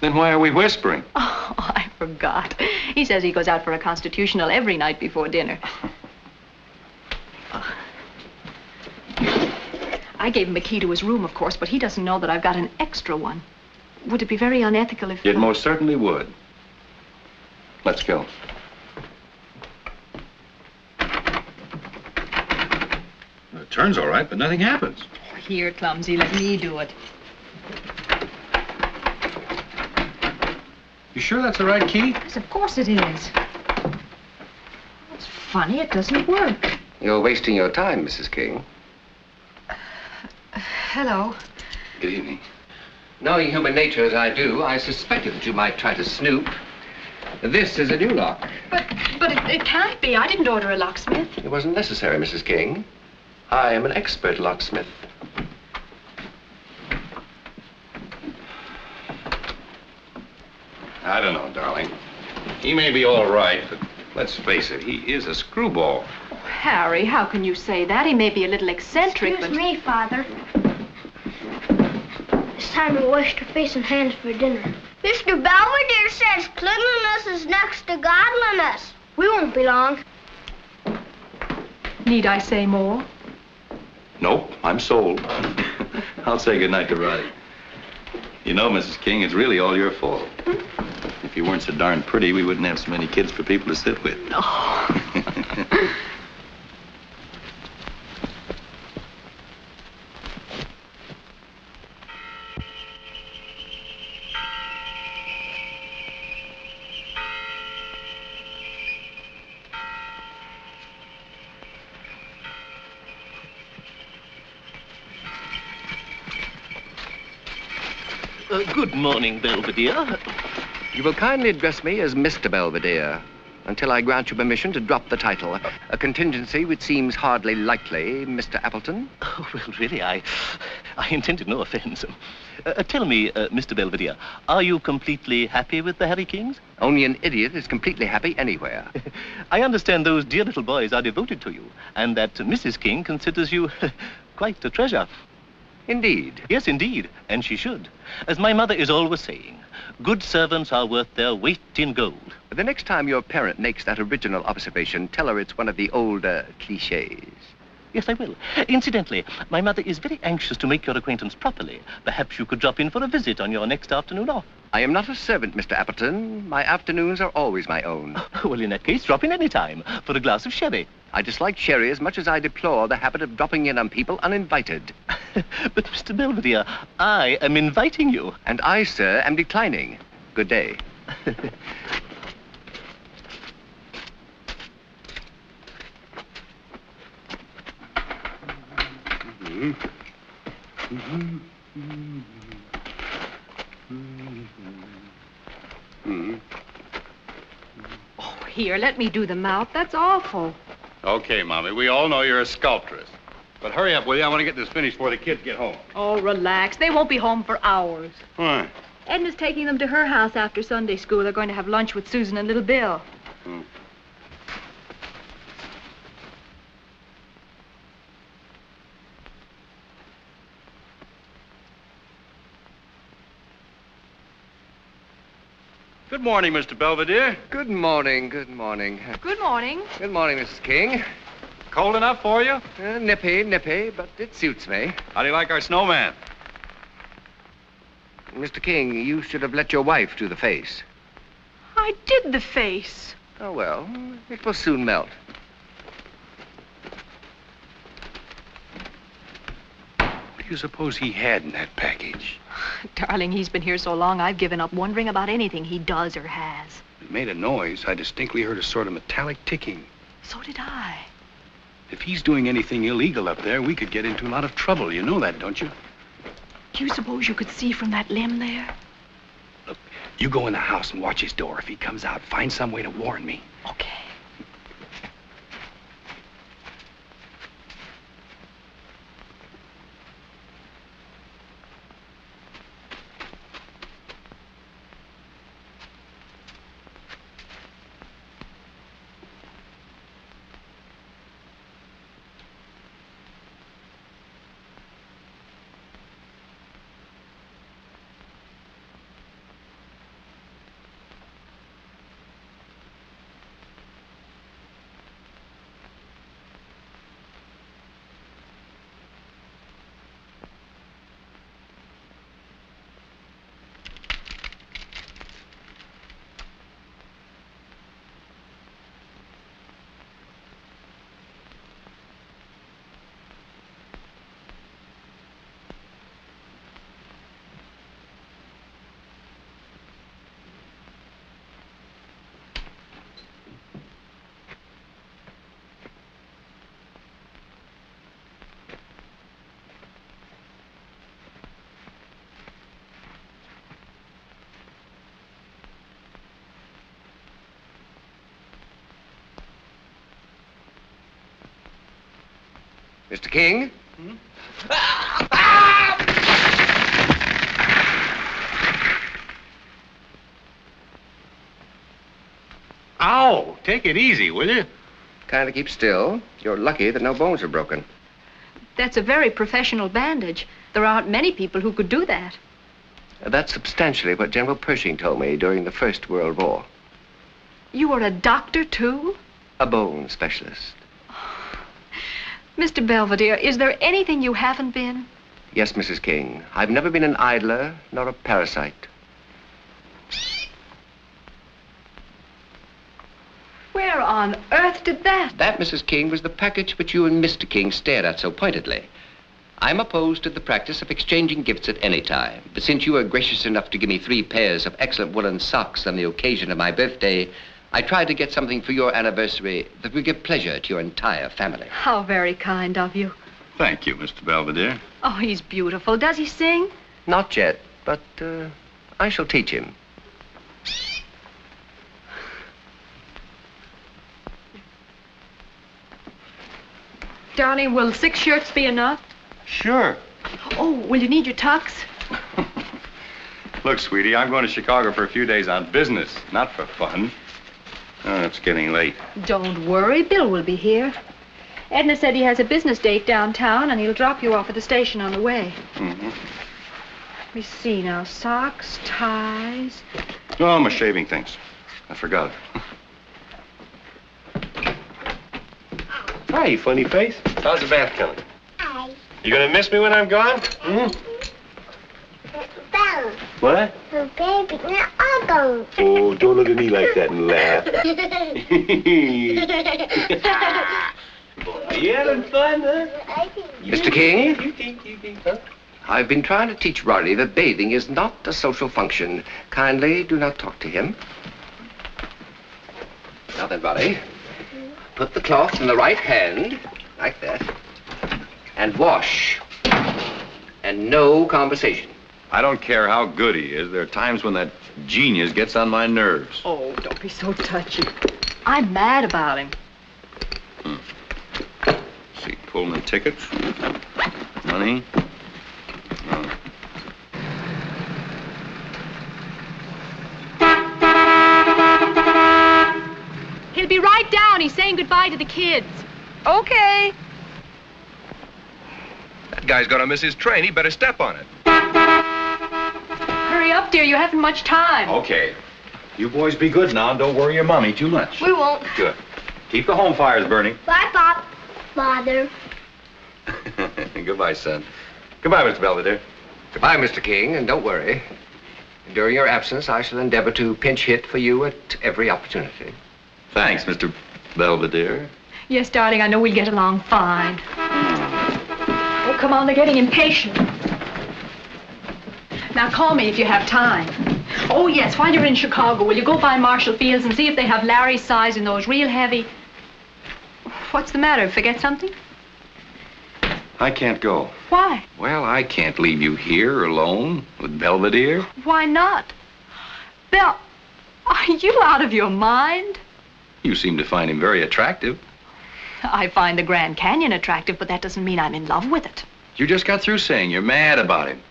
Then why are we whispering? Oh, I forgot. He says he goes out for a constitutional every night before dinner. Oh. I gave him a key to his room, of course, but he doesn't know that I've got an extra one. Would it be very unethical if... It most certainly would. Let's go. It turns all right, but nothing happens. Oh, here, clumsy, let me do it. You sure that's the right key? Yes, of course it is. It's funny, it doesn't work. You're wasting your time, Mrs. King. Hello. Good evening. Knowing human nature as I do, I suspected that you might try to snoop. This is a new lock. But it can't be. I didn't order a locksmith. It wasn't necessary, Mrs. King. I am an expert locksmith. I don't know, darling. He may be all right, but let's face it, he is a screwball. Oh, Harry, how can you say that? He may be a little eccentric, Excuse me, Father. It's time we washed our face and hands for dinner. Mr. Belvedere says cleanliness is next to godliness. We won't be long. Need I say more? Nope, I'm sold. I'll say goodnight to Roddy. You know, Mrs. King, it's really all your fault. Hmm? If you weren't so darn pretty, we wouldn't have so many kids for people to sit with. Oh. Good morning, Belvedere. You will kindly address me as Mr. Belvedere until I grant you permission to drop the title, a contingency which seems hardly likely, Mr. Appleton. Oh, well, really, I intended no offense. Tell me, Mr. Belvedere, are you completely happy with the Harry Kings? Only an idiot is completely happy anywhere. I understand those dear little boys are devoted to you and that Mrs. King considers you quite a treasure. Indeed. Yes, indeed, and she should. As my mother is always saying, good servants are worth their weight in gold. The next time your parent makes that original observation, tell her it's one of the older clichés. Yes, I will. Incidentally, my mother is very anxious to make your acquaintance properly. Perhaps you could drop in for a visit on your next afternoon off. I am not a servant, Mr. Appleton. My afternoons are always my own. Well, in that case, drop in any time for a glass of sherry. I dislike sherry as much as I deplore the habit of dropping in on people uninvited. But, Mr. Belvedere, I am inviting you. And I, sir, am declining. Good day. Oh, here, let me do the mouth. That's awful. Okay, Mommy, we all know you're a sculptress. But hurry up, will you? I want to get this finished before the kids get home. Oh, relax. They won't be home for hours. Why? Edna's taking them to her house after Sunday school. They're going to have lunch with Susan and little Bill. Hmm. Good morning, Mr. Belvedere. Good morning, good morning. Good morning. Good morning, Mrs. King. Cold enough for you? Nippy, but it suits me. How do you like our snowman? Mr. King, you should have let your wife do the face. I did the face. Oh, well, it will soon melt. What do you suppose he had in that package? Darling, he's been here so long, I've given up wondering about anything he does or has. It made a noise. I distinctly heard a sort of metallic ticking. So did I. If he's doing anything illegal up there, we could get into a lot of trouble. You know that, don't you? Do you suppose you could see from that limb there? Look, you go in the house and watch his door. If he comes out, find some way to warn me. Okay. Mr. King? Hmm? Ow! Take it easy, will you? Kind of keep still. You're lucky that no bones are broken. That's a very professional bandage. There aren't many people who could do that. That's substantially what General Pershing told me during the First World War. You were a doctor, too? A bone specialist. Mr. Belvedere, is there anything you haven't been? Yes, Mrs. King. I've never been an idler, nor a parasite. Where on earth did that? That, Mrs. King, was the package which you and Mr. King stared at so pointedly. I'm opposed to the practice of exchanging gifts at any time, but since you were gracious enough to give me 3 pairs of excellent woolen socks on the occasion of my birthday, I tried to get something for your anniversary that would give pleasure to your entire family. How very kind of you. Thank you, Mr. Belvedere. Oh, he's beautiful. Does he sing? Not yet, but I shall teach him. Darling, will 6 shirts be enough? Sure. Oh, will you need your tux? Look, sweetie, I'm going to Chicago for a few days on business, not for fun. Oh, it's getting late. Don't worry. Bill will be here. Edna said he has a business date downtown, and he'll drop you off at the station on the way. Mm-hmm. Let me see now. Socks, ties. Oh, my shaving things. I forgot. Hi, you funny face. How's the bath coming? Hi. You gonna miss me when I'm gone? Mm-hmm. What? Oh, baby, now I'll go. Oh, don't look at me like that and laugh. You having fun, huh? Mr. King? You think, huh? I've been trying to teach Roddy that bathing is not a social function. Kindly do not talk to him. Now then, Roddy, put the cloth in the right hand, like that, and wash. And no conversation. I don't care how good he is. There are times when that genius gets on my nerves. Oh, don't be so touchy. I'm mad about him. Hmm. See, Pullman tickets, money. Oh. He'll be right down. He's saying goodbye to the kids. Okay. That guy's gonna miss his train. He better step on it. Hurry up, dear. You haven't much time. Okay. You boys be good now and don't worry your mommy too much. We won't. Good. Keep the home fires burning. Bye, Pop. Father. Goodbye, son. Goodbye, Mr. Belvedere. Goodbye, Mr. King, and don't worry. During your absence, I shall endeavor to pinch hit for you at every opportunity. Thanks, Mr. Belvedere. Yes, darling, I know we'll get along fine. Oh, come on, they're getting impatient. Now, call me if you have time. Oh, yes, while you're in Chicago, will you go by Marshall Fields and see if they have Larry's size in those real heavy... What's the matter? Forget something? I can't go. Why? Well, I can't leave you here alone with Belvedere. Why not? Bel... Are you out of your mind? You seem to find him very attractive. I find the Grand Canyon attractive, but that doesn't mean I'm in love with it. You just got through saying you're mad about him.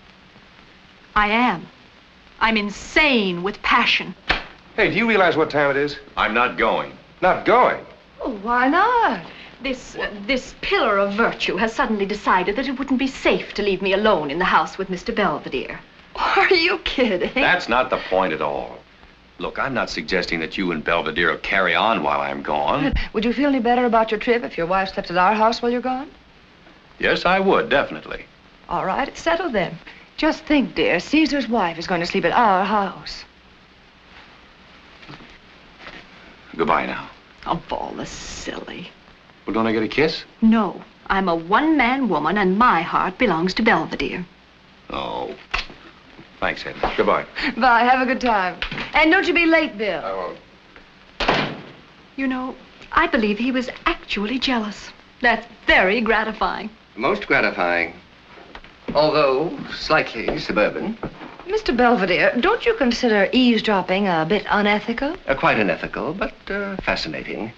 I am. I'm insane with passion. Hey, do you realize what time it is? I'm not going. Not going? Oh, why not? This pillar of virtue has suddenly decided that it wouldn't be safe to leave me alone in the house with Mr. Belvedere. Are you kidding? That's not the point at all. Look, I'm not suggesting that you and Belvedere will carry on while I'm gone. Would you feel any better about your trip if your wife slept at our house while you're gone? Yes, I would, definitely. All right, it's settled then. Just think, dear, Caesar's wife is going to sleep at our house. Goodbye now. Oh, ball is silly. Well, don't I get a kiss? No. I'm a one-man woman, and my heart belongs to Belvedere. Oh. Thanks, Edna. Goodbye. Bye. Have a good time. And don't you be late, Bill. I won't. You know, I believe he was actually jealous. That's very gratifying. Most gratifying. Although slightly suburban. Mr. Belvedere, don't you consider eavesdropping a bit unethical? Quite unethical, but fascinating.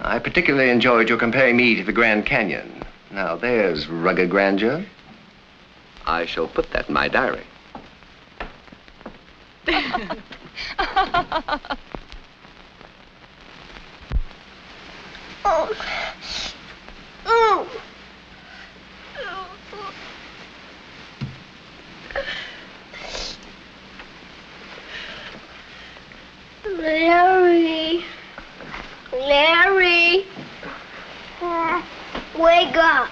I particularly enjoyed your comparing me to the Grand Canyon. Now, there's rugged grandeur. I shall put that in my diary. Larry... Larry, wake up.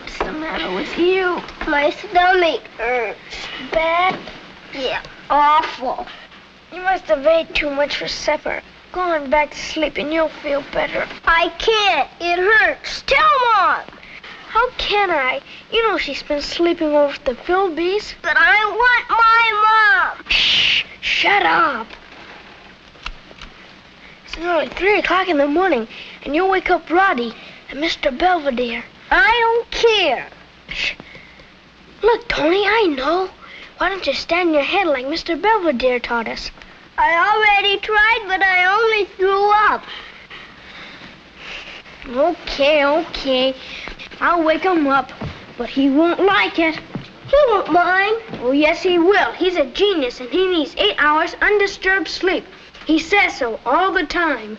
What's the matter with you? My stomach hurts. Bad? Yeah, awful. You must have ate too much for supper. Go on back to sleep and you'll feel better. I can't. It hurts. Tell Mom. How can I? You know she's been sleeping over at the Philbies. But I want my mom. Shh, shut up. It's only 3 o'clock in the morning, and you'll wake up Roddy and Mr. Belvedere. I don't care. Shh. Look, Tony, I know. Why don't you stand your head like Mr. Belvedere taught us? I already tried, but I only threw up. Okay, okay. I'll wake him up, but he won't like it. He won't mind. Oh, yes, he will. He's a genius, and he needs 8 hours undisturbed sleep. He says so all the time.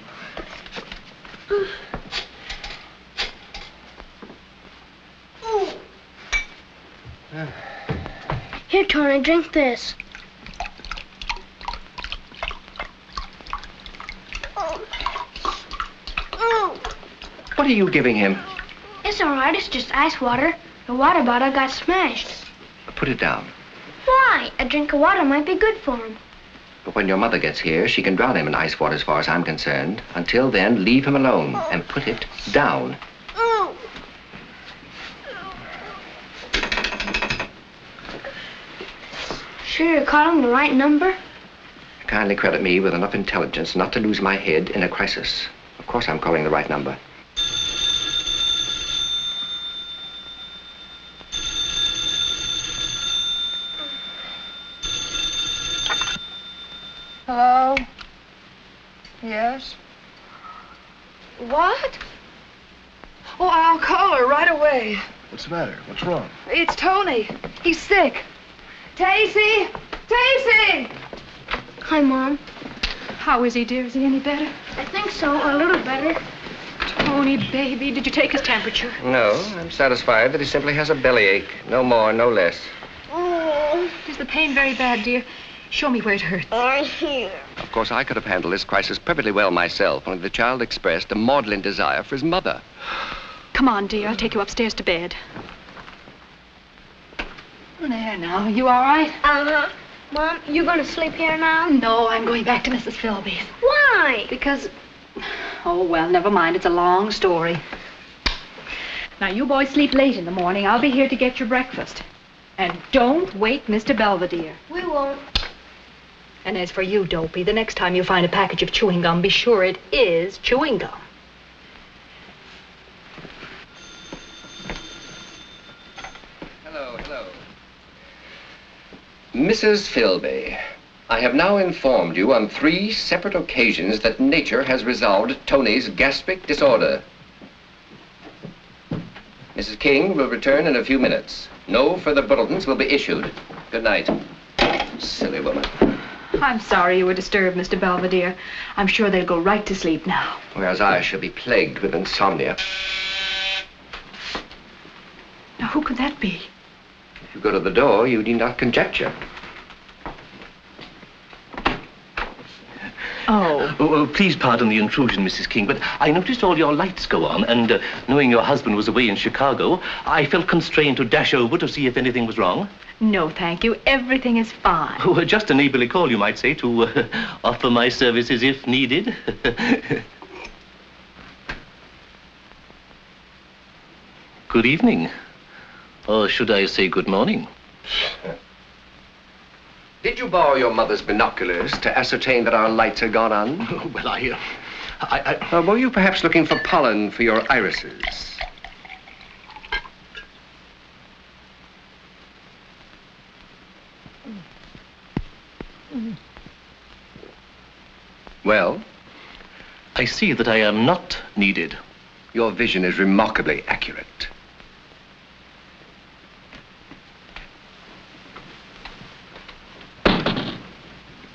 Here, Tony, drink this. What are you giving him? It's all right. It's just ice water. The water bottle got smashed. Put it down. Why? A drink of water might be good for him. But when your mother gets here, she can drown him in ice water as far as I'm concerned. Until then, leave him alone and put it down. Sure you're calling the right number? Kindly credit me with enough intelligence not to lose my head in a crisis. Of course I'm calling the right number. Hello? Yes? What? Oh, I'll call her right away. What's the matter? What's wrong? It's Tony. He's sick. Tacy! Tacy! Hi, Mom. How is he, dear? Is he any better? I think so. A little better. Tony, baby, did you take his temperature? No. I'm satisfied that he simply has a bellyache. No more, no less. Oh. Is the pain very bad, dear? Show me where it hurts. Or here. Of course, I could have handled this crisis perfectly well myself, only the child expressed a maudlin desire for his mother. Come on, dear. I'll take you upstairs to bed. There now. You all right? Uh-huh. Mom, you going to sleep here now? No, I'm going back to Mrs. Philby's. Why? Because... Oh, well, never mind. It's a long story. Now, you boys sleep late in the morning. I'll be here to get your breakfast. And don't wake Mr. Belvedere. We won't. And as for you, Dopey, the next time you find a package of chewing gum, be sure it is chewing gum. Hello, hello. Mrs. Philby, I have now informed you on 3 separate occasions that nature has resolved Tony's gastric disorder. Mrs. King will return in a few minutes. No further bulletins will be issued. Good night. Silly woman. I'm sorry you were disturbed, Mr. Belvedere. I'm sure they'll go right to sleep now. Whereas I shall be plagued with insomnia. Now, who could that be? If you go to the door, you need not conjecture. Oh. Oh, please pardon the intrusion, Mrs. King, but I noticed all your lights go on, and knowing your husband was away in Chicago, I felt constrained to dash over to see if anything was wrong. No, thank you. Everything is fine. Oh, just a neighborly call, you might say, to offer my services if needed. Good evening. Or should I say good morning? Did you borrow your mother's binoculars to ascertain that our lights are gone on? Oh, well, were you perhaps looking for pollen for your irises? Well? I see that I am not needed. Your vision is remarkably accurate.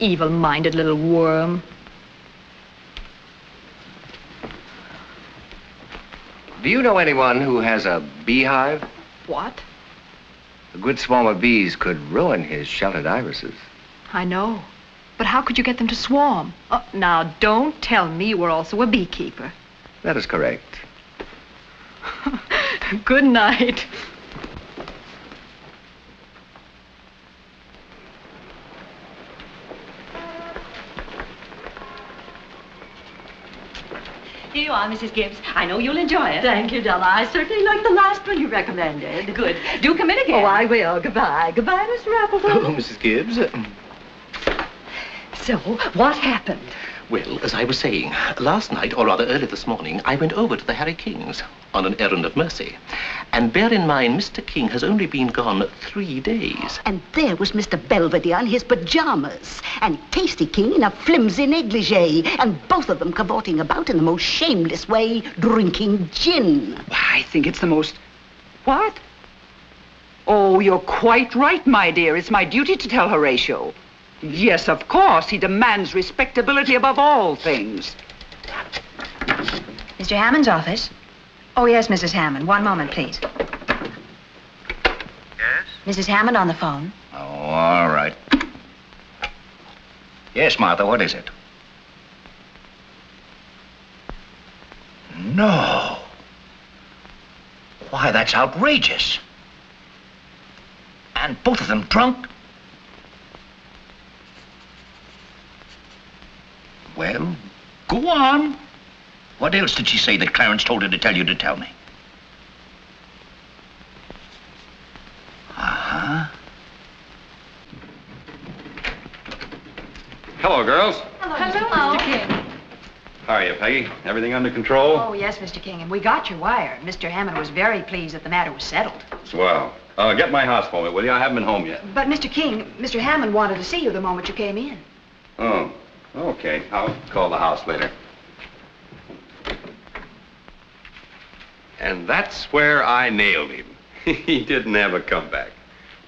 Evil-minded little worm. Do you know anyone who has a beehive? What? A good swarm of bees could ruin his sheltered irises. I know. But how could you get them to swarm? Oh, now, don't tell me you were also a beekeeper. That is correct. Good night. Here you are, Mrs. Gibbs. I know you'll enjoy it. Thank you, Della. I certainly like the last one you recommended. Good. Do come in again. Oh, I will. Goodbye. Goodbye, Miss Rappleton. Oh, Mrs. Gibbs. So, what happened? Well, as I was saying, last night, or rather early this morning, I went over to the Harry Kings on an errand of mercy. And bear in mind, Mr. King has only been gone 3 days. And there was Mr. Belvedere in his pajamas, and Casey King in a flimsy negligee, and both of them cavorting about in the most shameless way, drinking gin. I think it's the most... What? Oh, you're quite right, my dear. It's my duty to tell Horatio. Yes, of course. He demands respectability above all things. Mr. Hammond's office? Oh, yes, Mrs. Hammond. One moment, please. Yes? Mrs. Hammond on the phone. Oh, all right. Yes, Martha, what is it? No. Why, that's outrageous. And both of them drunk. Well, go on. What else did she say that Clarence told her to tell you to tell me? Uh-huh. Hello, girls. Hello, Hello, Mr. King. How are you, Peggy? Everything under control? Oh, yes, Mr. King, and we got your wire. Mr. Hammond was very pleased that the matter was settled. Swell. Get my house for me, will you? I haven't been home yet. But, Mr. King, Mr. Hammond wanted to see you the moment you came in. Oh. Okay, I'll call the house later. And that's where I nailed him. He didn't have a comeback.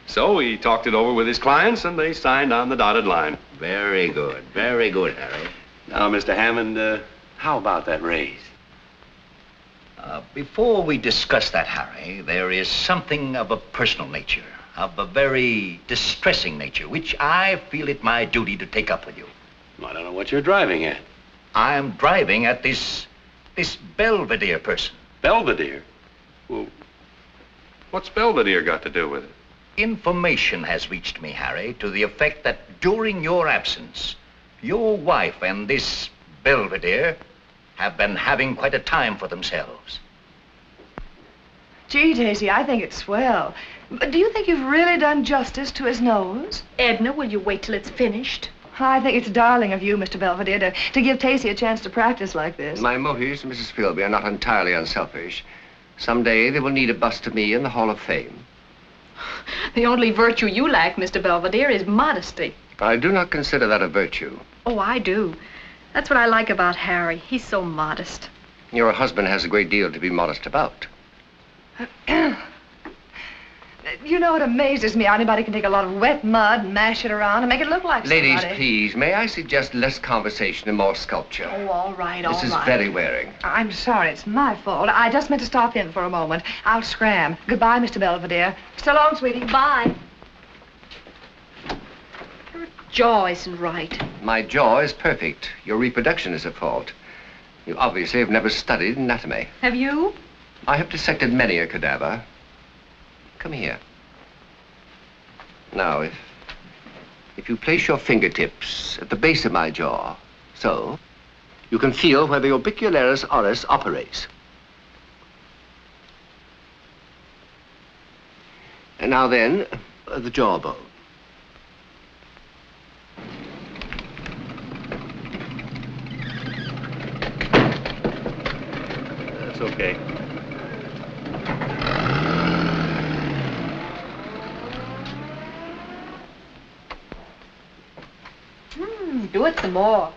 So he talked it over with his clients, and they signed on the dotted line. Very good, Harry. Now, Mr. Hammond, how about that raise? Before we discuss that, Harry, there is something of a personal nature of a very distressing nature, which I feel it my duty to take up with you. Well, I don't know what you're driving at. I'm driving at this Belvedere person. Belvedere? Well, what's Belvedere got to do with it? Information has reached me, Harry, to the effect that during your absence, your wife and this Belvedere have been having quite a time for themselves. Gee, Daisy, I think it's swell. But do you think you've really done justice to his nose? Edna, will you wait till it's finished? I think it's darling of you, Mr. Belvedere, to give Daisy a chance to practice like this. My motives, Mrs. Philby, are not entirely unselfish. Someday they will need a bust of me in the Hall of Fame. The only virtue you lack, Mr. Belvedere, is modesty. But I do not consider that a virtue. Oh, I do. That's what I like about Harry. He's so modest. Your husband has a great deal to be modest about. You know, it amazes me. Anybody can take a lot of wet mud and mash it around and make it look like somebody. Ladies, please, may I suggest less conversation and more sculpture? Oh, all right, all right. This is very wearing. I'm sorry. It's my fault. I just meant to stop in for a moment. I'll scram. Goodbye, Mr. Belvedere. So long, sweetie. Bye. Your jaw isn't right. My jaw is perfect. Your reproduction is at fault. You obviously have never studied anatomy. Have you? I have dissected many a cadaver. Come here. Now, if you place your fingertips at the base of my jaw, so, you can feel where the orbicularis oris operates. And now then, the jawbone. That's okay. Do it some more.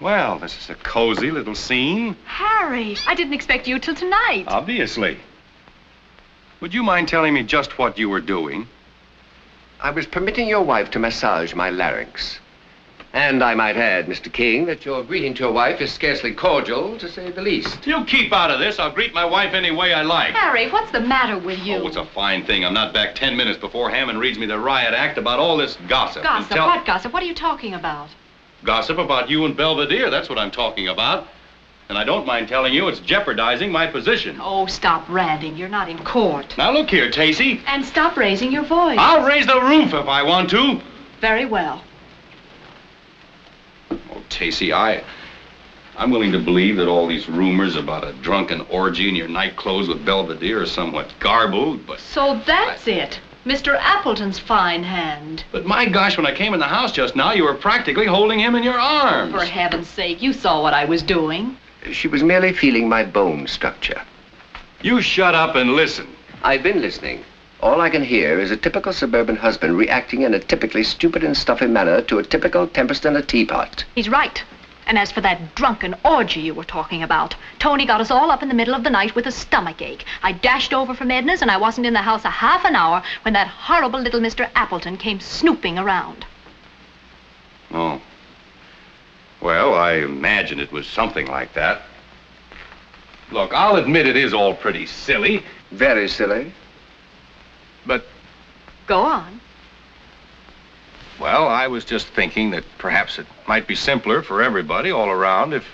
Well, this is a cozy little scene. Harry, I didn't expect you till tonight. Obviously. Would you mind telling me just what you were doing? I was permitting your wife to massage my larynx. And I might add, Mr. King, that your greeting to your wife is scarcely cordial, to say the least. You keep out of this. I'll greet my wife any way I like. Harry, what's the matter with you? Oh, it's a fine thing. I'm not back 10 minutes before Hammond reads me the riot act about all this gossip. Gossip? What gossip? What are you talking about? Gossip about you and Belvedere. That's what I'm talking about. And I don't mind telling you, it's jeopardizing my position. Oh, stop ranting. You're not in court. Now, look here, Tacey. And stop raising your voice. I'll raise the roof if I want to. Very well. Oh, Tacey, I'm willing to believe that all these rumors about a drunken orgy in your night clothes with Belvedere are somewhat garbled, but... So that's it. Mr. Appleton's fine hand. But my gosh, when I came in the house just now, you were practically holding him in your arms. Oh, for heaven's sake, you saw what I was doing. She was merely feeling my bone structure. You shut up and listen. I've been listening. All I can hear is a typical suburban husband reacting in a typically stupid and stuffy manner to a typical tempest in a teapot. He's right. And as for that drunken orgy you were talking about, Tony got us all up in the middle of the night with a stomachache. I dashed over from Edna's, and I wasn't in the house a half an hour when that horrible little Mr. Appleton came snooping around. Oh. Well, I imagine it was something like that. Look, I'll admit it is all pretty silly. Very silly. But... Go on. Well, I was just thinking that perhaps it might be simpler for everybody all around if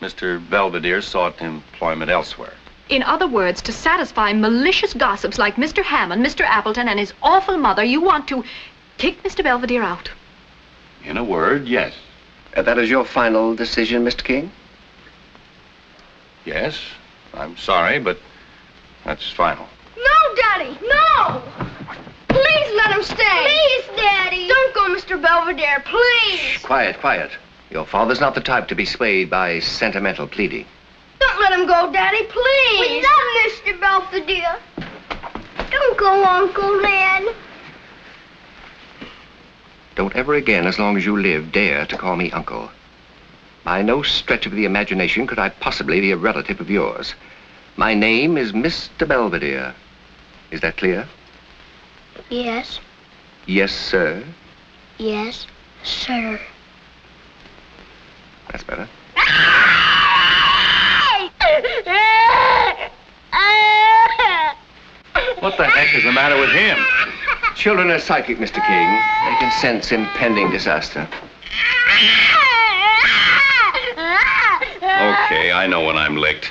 Mr. Belvedere sought employment elsewhere. In other words, to satisfy malicious gossips like Mr. Hammond, Mr. Appleton, and his awful mother, you want to kick Mr. Belvedere out? In a word, yes. That is your final decision, Mr. King? Yes. I'm sorry, but that's final. No, Daddy, no! Please let him stay. Please, Daddy. Don't go, Mr. Belvedere, please. Shh, quiet, quiet. Your father's not the type to be swayed by sentimental pleading. Don't let him go, Daddy, please. We love Mr. Belvedere. Don't go, Uncle Lynn. Don't ever again, as long as you live, dare to call me uncle. By no stretch of the imagination could I possibly be a relative of yours. My name is Mr. Belvedere. Is that clear? Yes. Yes, sir. Yes, sir. That's better. What the heck is the matter with him? Children are psychic, Mr. King. They can sense impending disaster. Okay, I know when I'm licked.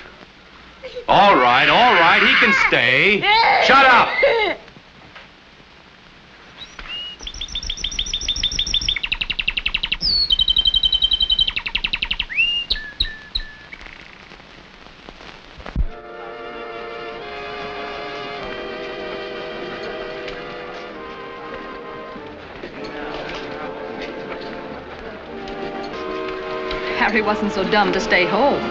All right, he can stay. Shut up! Harry wasn't so dumb to stay home.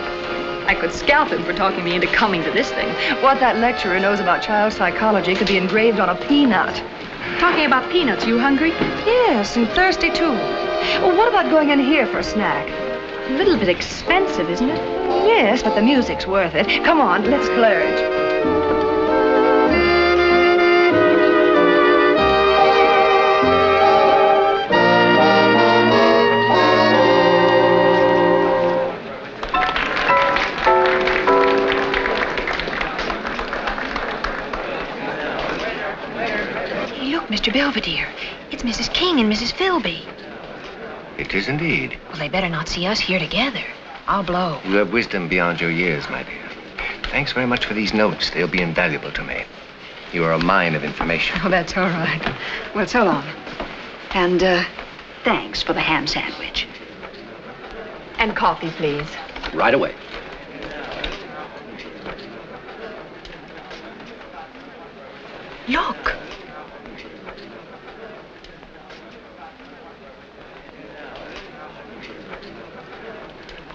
I could scalp him for talking me into coming to this thing. What that lecturer knows about child psychology could be engraved on a peanut. Talking about peanuts, you hungry? Yes, and thirsty too. Well, what about going in here for a snack? A little bit expensive, isn't it? Yes, but the music's worth it. Come on, let's splurge. Mr. Belvedere, it's Mrs. King and Mrs. Philby. It is indeed. Well, they better not see us here together. I'll blow. You have wisdom beyond your years, my dear. Thanks very much for these notes. They'll be invaluable to me. You are a mine of information. Oh, that's all right. Well, so long. And, thanks for the ham sandwich. And coffee, please. Right away. Look.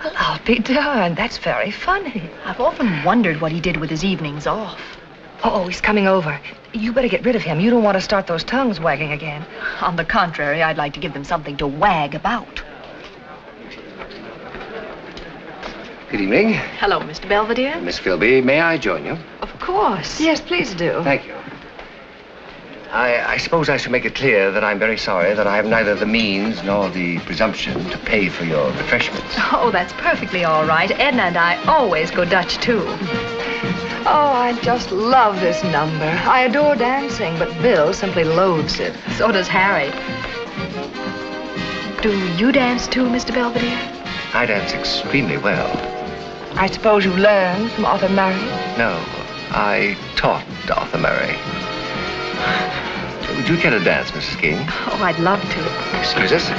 Well, I'll be darned. That's very funny. I've often wondered what he did with his evenings off. Uh-oh, he's coming over. You better get rid of him. You don't want to start those tongues wagging again. On the contrary, I'd like to give them something to wag about. Good evening. Hello, Mr. Belvedere. Miss Philby, may I join you? Of course. Yes, please do. Thank you. I suppose I should make it clear that I'm very sorry that I have neither the means nor the presumption to pay for your refreshments. Oh, that's perfectly all right. Edna and I always go Dutch, too. Oh, I just love this number. I adore dancing, but Bill simply loathes it. So does Harry. Do you dance, too, Mr. Belvedere? I dance extremely well. I suppose you learned from Arthur Murray? No, I taught Arthur Murray. Would you care to dance, Mrs. King? Oh, I'd love to. Excuse us.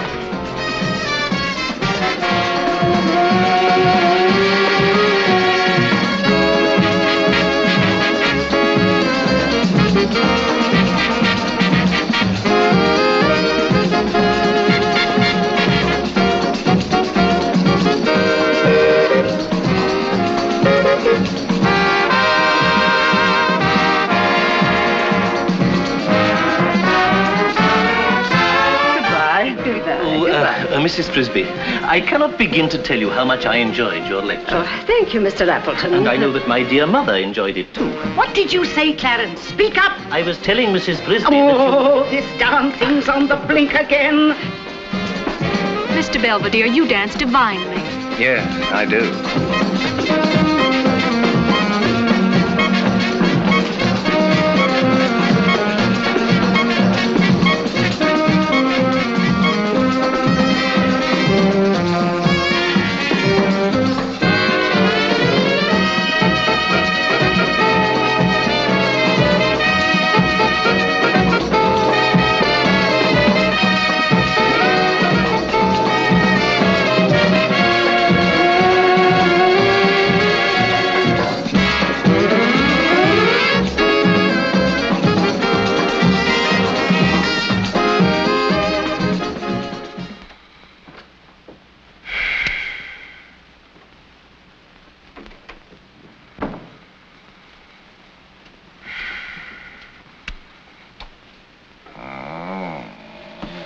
Mrs. Frisby, I cannot begin to tell you how much I enjoyed your lecture. Oh, thank you, Mr. Appleton. And I know that my dear mother enjoyed it, too. What did you say, Clarence? Speak up! I was telling Mrs. Frisby that you... this darn thing's on the blink again. Mr. Belvedere, you dance divinely. Yes, I do.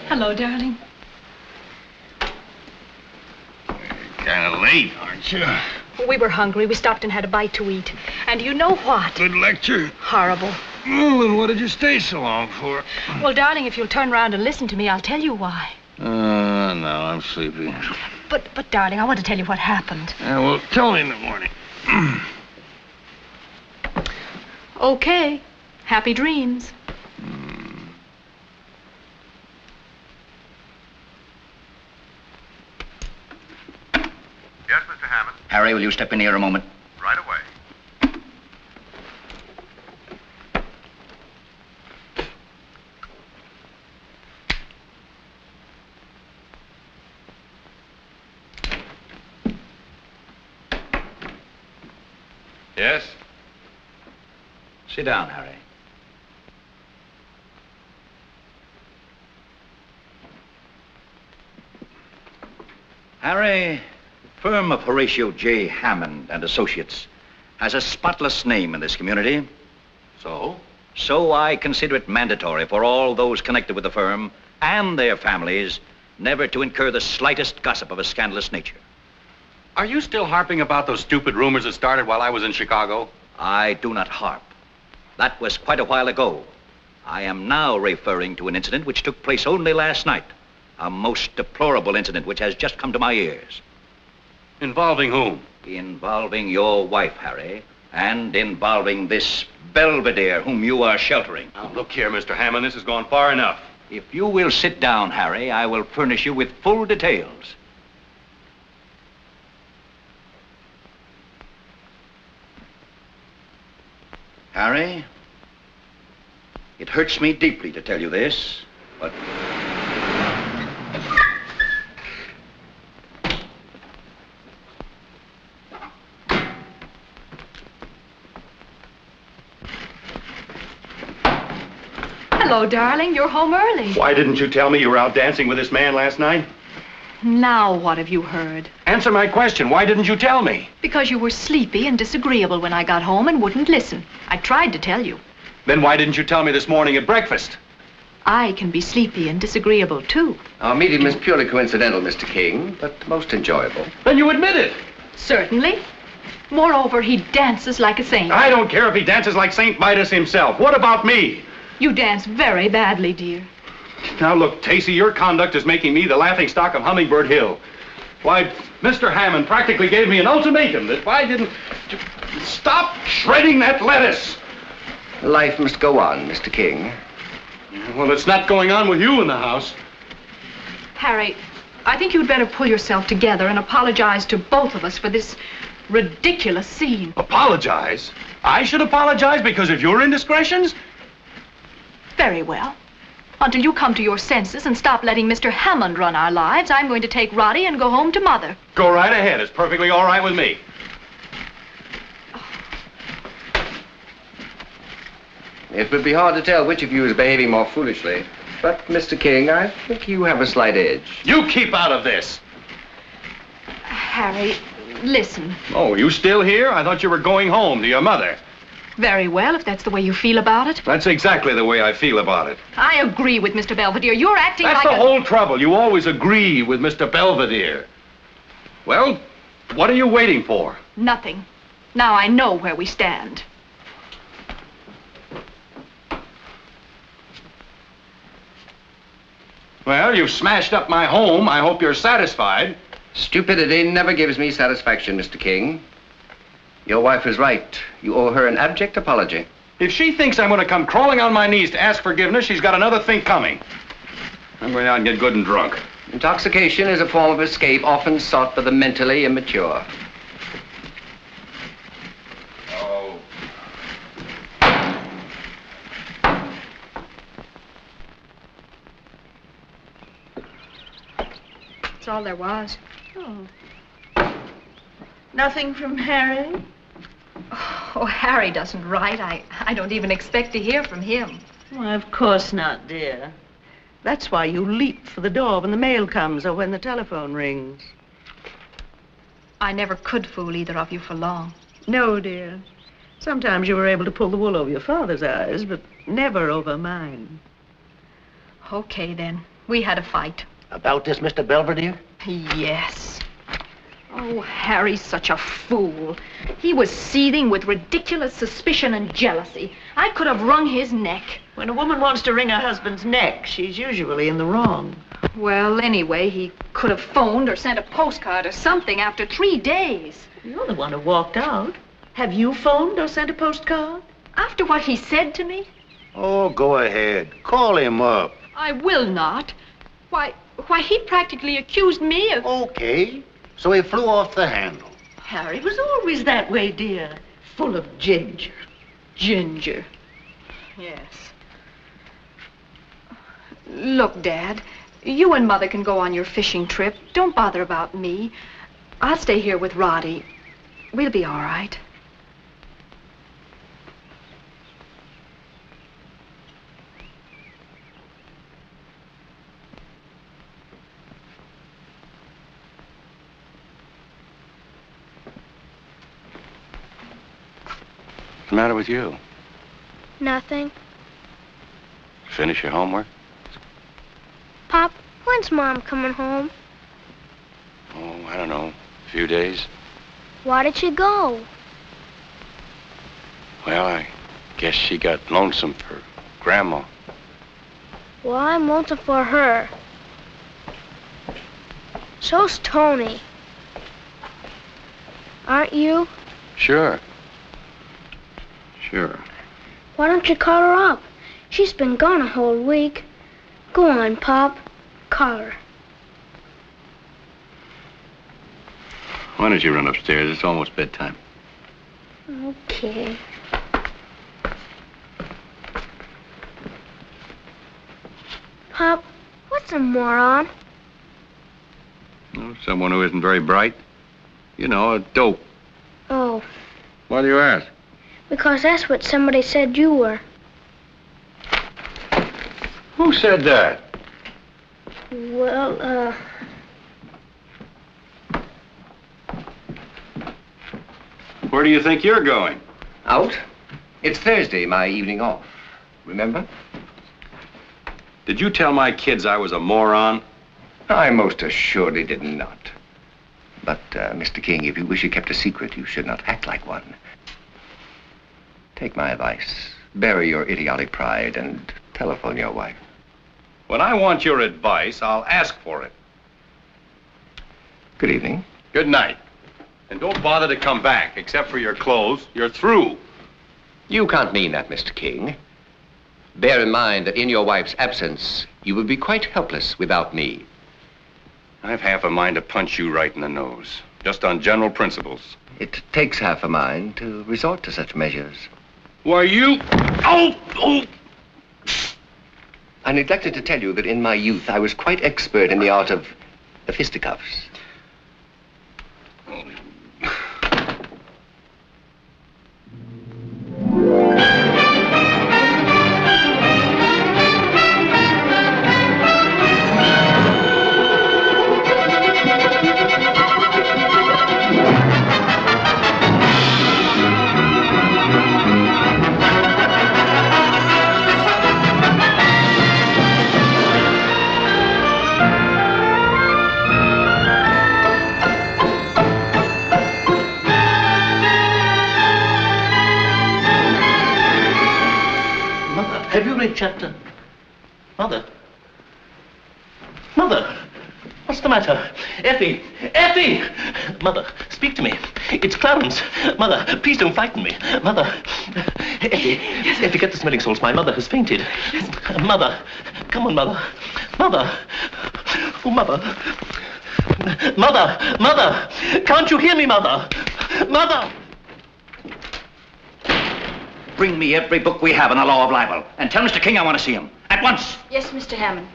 Hello, darling. You're kind of late, aren't you? We were hungry. We stopped and had a bite to eat. And you know what? Good lecture. Horrible. Well, then what did you stay so long for? Well, darling, if you'll turn around and listen to me, I'll tell you why. No, I'm sleepy. But, darling, I want to tell you what happened. Yeah, well, tell me in the morning. Okay. Happy dreams. Yes, Mr. Hammond? Harry, will you step in here a moment? Right away. Yes? Sit down, Harry. Harry, the firm of Horatio J. Hammond and Associates has a spotless name in this community. So? So I consider it mandatory for all those connected with the firm and their families never to incur the slightest gossip of a scandalous nature. Are you still harping about those stupid rumors that started while I was in Chicago? I do not harp. That was quite a while ago. I am now referring to an incident which took place only last night. A most deplorable incident which has just come to my ears. Involving whom? Involving your wife, Harry, and involving this Belvedere whom you are sheltering. Now, look here, Mr. Hammond, this has gone far enough. If you will sit down, Harry, I will furnish you with full details. Harry, it hurts me deeply to tell you this, but... Hello, darling. You're home early. Why didn't you tell me you were out dancing with this man last night? Now what have you heard? Answer my question. Why didn't you tell me? Because you were sleepy and disagreeable when I got home and wouldn't listen. I tried to tell you. Then why didn't you tell me this morning at breakfast? I can be sleepy and disagreeable, too. Our meeting was purely coincidental, Mr. King, but most enjoyable. Then you admit it. Certainly. Moreover, he dances like a saint. I don't care if he dances like Saint Midas himself. What about me? You dance very badly, dear. Now, look, Tacey, your conduct is making me the laughingstock of Hummingbird Hill. Why, Mr. Hammond practically gave me an ultimatum that if I didn't... Stop shredding that lettuce! Life must go on, Mr. King. Well, it's not going on with you in the house. Harry, I think you'd better pull yourself together and apologize to both of us for this ridiculous scene. Apologize? I should apologize because of your indiscretions? Very well. Until you come to your senses and stop letting Mr. Hammond run our lives, I'm going to take Roddy and go home to Mother. Go right ahead. It's perfectly all right with me. It would be hard to tell which of you is behaving more foolishly. But, Mr. King, I think you have a slight edge. You keep out of this. Harry, listen. Oh, you still here? I thought you were going home to your mother. Very well, if that's the way you feel about it. That's exactly the way I feel about it. I agree with Mr. Belvedere. You're acting like a... That's the whole trouble. You always agree with Mr. Belvedere. Well, what are you waiting for? Nothing. Now I know where we stand. Well, you've smashed up my home. I hope you're satisfied. Stupidity never gives me satisfaction, Mr. King. Your wife is right. You owe her an abject apology. If she thinks I'm going to come crawling on my knees to ask forgiveness, she's got another thing coming. I'm going out and get good and drunk. Intoxication is a form of escape often sought by the mentally immature. Oh. That's all there was. Oh. Nothing from Harry? Oh, Harry doesn't write. I don't even expect to hear from him. Why, of course not, dear. That's why you leap for the door when the mail comes or when the telephone rings. I never could fool either of you for long. No, dear. Sometimes you were able to pull the wool over your father's eyes, but never over mine. Okay, then. We had a fight. About this, Mr. Belvedere? Yes. Oh, Harry's such a fool. He was seething with ridiculous suspicion and jealousy. I could have wrung his neck. When a woman wants to wring her husband's neck, she's usually in the wrong. Well, anyway, he could have phoned or sent a postcard or something after 3 days. You're the one who walked out. Have you phoned or sent a postcard? After what he said to me? Oh, go ahead. Call him up. I will not. Why, he practically accused me of... Okay. So he flew off the handle. Harry was always that way, dear. Full of ginger. Ginger. Yes. Look, Dad, you and Mother can go on your fishing trip. Don't bother about me. I'll stay here with Roddy. We'll be all right. What's the matter with you? Nothing. Finish your homework? Pop, when's Mom coming home? Oh, I don't know. A few days. Why did she go? Well, I guess she got lonesome for Grandma. Well, I'm lonesome for her. So's Tony. Aren't you? Sure. Sure. Why don't you call her up? She's been gone a whole week. Go on, Pop. Call her. Why don't you run upstairs? It's almost bedtime. Okay. Pop, what's a moron? Oh, someone who isn't very bright. You know, a dope. Oh. Why do you ask? Because that's what somebody said you were. Who said that? Well, Where do you think you're going? Out. It's Thursday, my evening off. Remember? Did you tell my kids I was a moron? I most assuredly did not. But, Mr. King, if you wish you kept a secret, you should not act like one. Take my advice. Bury your idiotic pride and telephone your wife. When I want your advice, I'll ask for it. Good evening. Good night. And don't bother to come back, except for your clothes. You're through. You can't mean that, Mr. King. Bear in mind that in your wife's absence, you would be quite helpless without me. I've half a mind to punch you right in the nose, just on general principles. It takes half a mind to resort to such measures. Why, you... Oh! Oh! I neglected to tell you that in my youth, I was quite expert in the art of the fisticuffs. Oh. Chapter. Mother, what's the matter? Effie, Mother, speak to me. It's Clarence. Mother, please don't frighten me. Mother, Effie, get the smelling salts. My mother has fainted. Yes. Mother, come on, Mother, oh, Mother, can't you hear me, Mother? Bring me every book we have on the law of libel. And tell Mr. King I want to see him. At once. Yes, Mr. Hammond.